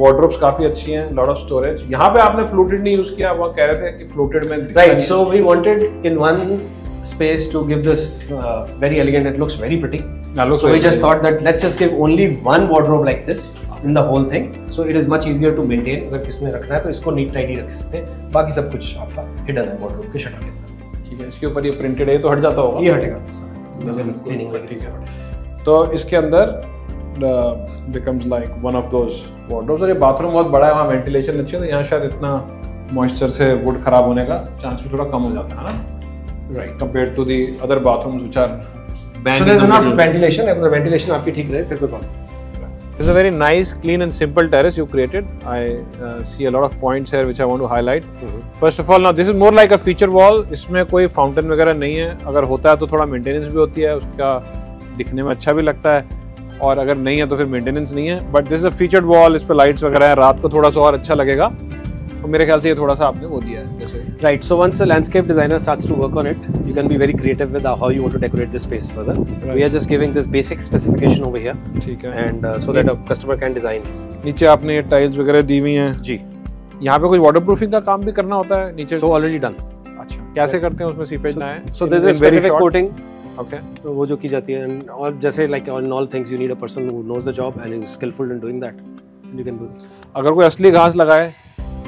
वार्डरोब्स काफी अच्छी हैं, लॉट ऑफ स्टोरेज। यहाँ पे आपने फ्लोटेड नहीं यूज किया, वहाँ कह रहे थे कि फ्लोटेड में, right. So we wanted in one space to give this uh, very elegant, it looks very pretty, yeah, looks so very we just pretty। Thought that let's just give only one wardrobe like this in the whole thing, so it is much easier to maintain। अगर किसने रखना है तो इसको neat tidy रख सकते हैं, बाकी सब कुछ आपका hidden है wardrobe के शटर के अंदर, ठीक है। इसके ऊपर ये printed है, तो हट जाता होगा, ये हटेगा screening वगैरह, तो इसके अंदर becomes like one of those wardrobes। और ये bathroom बहुत बड़ा है, वहाँ ventilation अच्छी है, तो यहाँ शायद इतना moisture से wood खराब होने का chance भी थोड़ा कम हो जाता है ना, right, compared to the other bathrooms which are banned। So there's enough ventilation, if the ventilation आपकी ठीक रहे फिर कोई problem. This is a very nice, clean and simple terrace you created। I uh, see a lot of points here which I want to highlight। Mm-hmm. First of all, now this is more like a feature wall। इसमें कोई fountain वगैरह नहीं है, अगर होता है तो थोड़ा मेंटेनेंस भी होती है, उसका दिखने में अच्छा भी लगता है, और अगर नहीं है तो फिर मेंटेनेंस नहीं है। But this is a featured wall, इस पर लाइट्स वगैरह है, रात को थोड़ा सा और अच्छा लगेगा, तो मेरे ख्याल से ये थोड़ा सा आपने वो दिया है जैसे, right। So once a landscape designer starts to work on it, you can be very creative with how you want to decorate this space further, right। We are just giving this basic specification over here, ठीक है, and uh, so that a customer can design। नीचे आपने ये tiles वगैरह दी हुई हैं जी। यहाँ पे कोई वाटरप्रूफिंग का काम भी करना होता है नीचे? So already done। अच्छा, कैसे करते हैं, उसमें सीपेज ना आए? So there is a specific coating, okay, तो वो जो की जाती है, और जैसे like on all things you need a person who knows the job and is skillful in doing that, you can do। अगर कोई असली घास लगाए,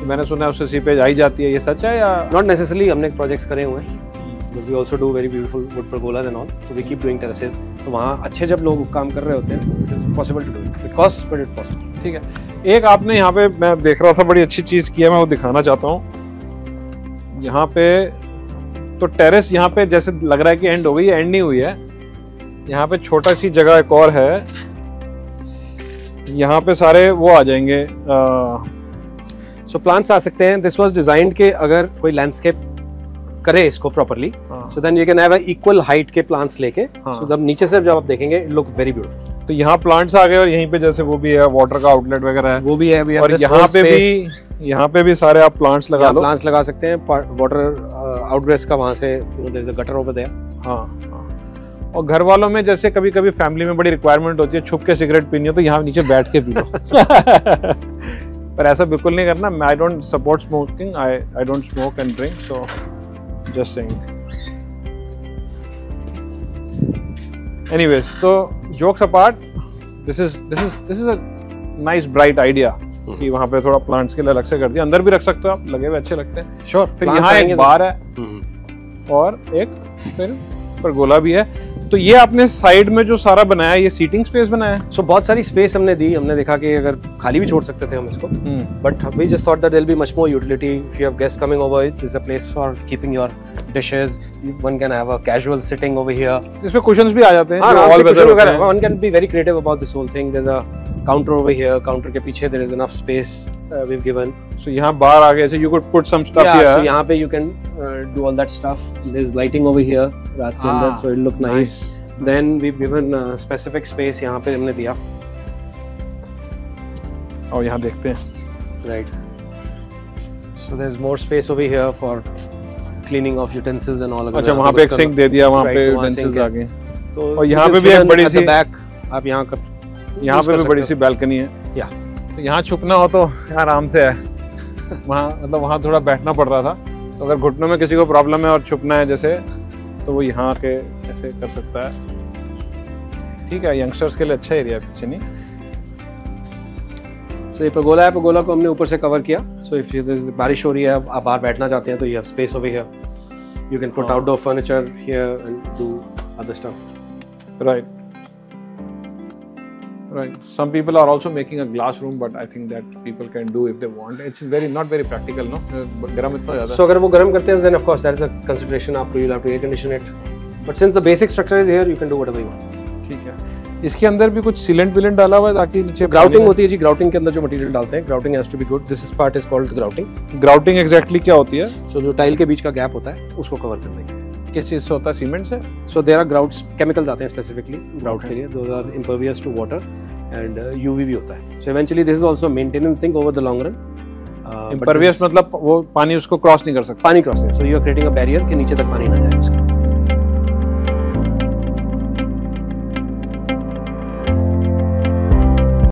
मैंने सुना है उससे सीपेज आई जाती है, ये सच है या? Not necessarily, हमने प्रोजेक्ट्स करे हुए हैं, but we also do very beautiful wood pergolas and all, so we keep doing terraces। तो वहाँ अच्छे जब लोग काम कर रहे होते हैं, it is possible to do it, it costs but it possible, ठीक है। एक आपने यहाँ पे, मैं देख रहा था, बड़ी अच्छी चीज़ की है, मैं वो दिखाना चाहता हूँ। यहाँ पे तो टेरेस यहाँ पे जैसे लग रहा है कि एंड हो गई, एंड नहीं हुई है, यहाँ पे छोटा सी जगह एक और है, यहाँ पे सारे वो आ जाएंगे, सो प्लांट्स आ सकते हैं। दिस वाज डिजाइंड के अगर कोई लैंडस्केप करे इसको properly, so then you can have equal height के प्लांट्स लेके, सो जब नीचे से जब आप देखेंगे लुक वेरी ब्यूटीफुल। तो यहाँ प्लांट्स आ गए, और यहीं पे जैसे वो भी है, वाटर का आउटलेट वगैरह है, वो भी है, और यहाँ पे भी, यहाँ पे भी सारे आप प्लांट्स लगा लो, प्लांट्स लगा सकते हैं। वाटर आउटग्रेस का वहाँ से गटर ओवर देयर। हाँ, और घर वालों में जैसे कभी कभी फैमिली में बड़ी रिक्वायरमेंट होती है छुप के सिगरेट पीनी हो तो यहाँ नीचे बैठ के पी लो पर ऐसा बिल्कुल नहीं करना। I don't support smoking, I I don't smoke and drink, so just saying. Anyways, so jokes apart, this is this is this is a nice bright idea कि वहाँ पे थोड़ा प्लांट्स के लिए अलग से कर दिया। अंदर भी रख सकते हो आप, लगे हुए अच्छे लगते हैं। श्योर sure, फिर यहाँ एक बार है और एक फिर पर गोला भी है। तो ये आपने साइड में जो सारा बनाया, ये सीटिंग स्पेस बनाया है। सो बहुत सारी स्पेस हमने दी। हमने देखा कि अगर खाली भी छोड़ सकते थे हम इसको, but we just thought that there will be much more utility. If you have guest coming over, it is a place for keeping your dishes. One can have a casual sitting over here. इसमें cushions भी आ जाते हैं। One can be very creative about this whole thing. There is a counter over here, counter के पीछे there is enough space we have given. So यहां बाहर आ गए, so you could put some stuff here. So यहां पे you can do all that stuff. There is lighting over here रात के अंदर, so it look nice. Then we have given specific space यहां पे हमने दिया। और यहां देखते हैं, right, so there is more space over here for cleaning of utensils and all. अच्छा, वहां पे एक सिंक दे दिया, वहां पे यूटेंसिल्स आ गए। तो और यहां पे भी एक बड़ी सी बैक, आप यहां का यहाँ पे भी बड़ी सी बालकनी है। या तो यहाँ छुपना हो तो आराम से है। वहाँ मतलब वहाँ थोड़ा बैठना पड़ रहा था, तो अगर घुटनों में किसी को प्रॉब्लम है और छुपना है जैसे, तो वो यहाँ के ऐसे कर सकता है। ठीक है, यंगस्टर्स के लिए अच्छा एरिया है पीछे। नहीं सो ये पगोला है, पगोला को हमने ऊपर से कवर किया। सो इफ बारिश हो रही है, आप बाहर बैठना चाहते हैं तो you have space over here. You can put outdoor furniture here and do other stuff. Right Right. Some people are also making a glass room, but I think that people can do if they want. It's very not very practical, no. गरम इतना ज़्यादा। So अगर वो गरम करते हैं, then of course that is a consideration. आपको you'll have to air condition it. But since the basic structure is here, you can do whatever you want. ठीक है। इसके अंदर भी कुछ sealant बिलेंट डाला हुआ है ताकि नीचे ग्राउटिंग होती है जी। ग्राउटिंग के अंदर जो मटेरियल डालते हैं, grouting has to be good. This part is called grouting. Grouting exactly क्या होती है? So जो टाइल के बीच का गैप होता है, उसको कवर करने के लिए। किस चीज़ से होता है? सीमेंट से। So there are grouts, chemicals आते हैं स्पेसिफिकली ग्राउट के लिए। Those are impervious to water and UV भी होता है। So eventually this is also maintenance thing over the long run. Impervious मतलब वो पानी उसको क्रॉस नहीं कर सकता। पानी क्रॉस नहीं। So you are creating a barrier कि नीचे तक पानी ना जाए उसका।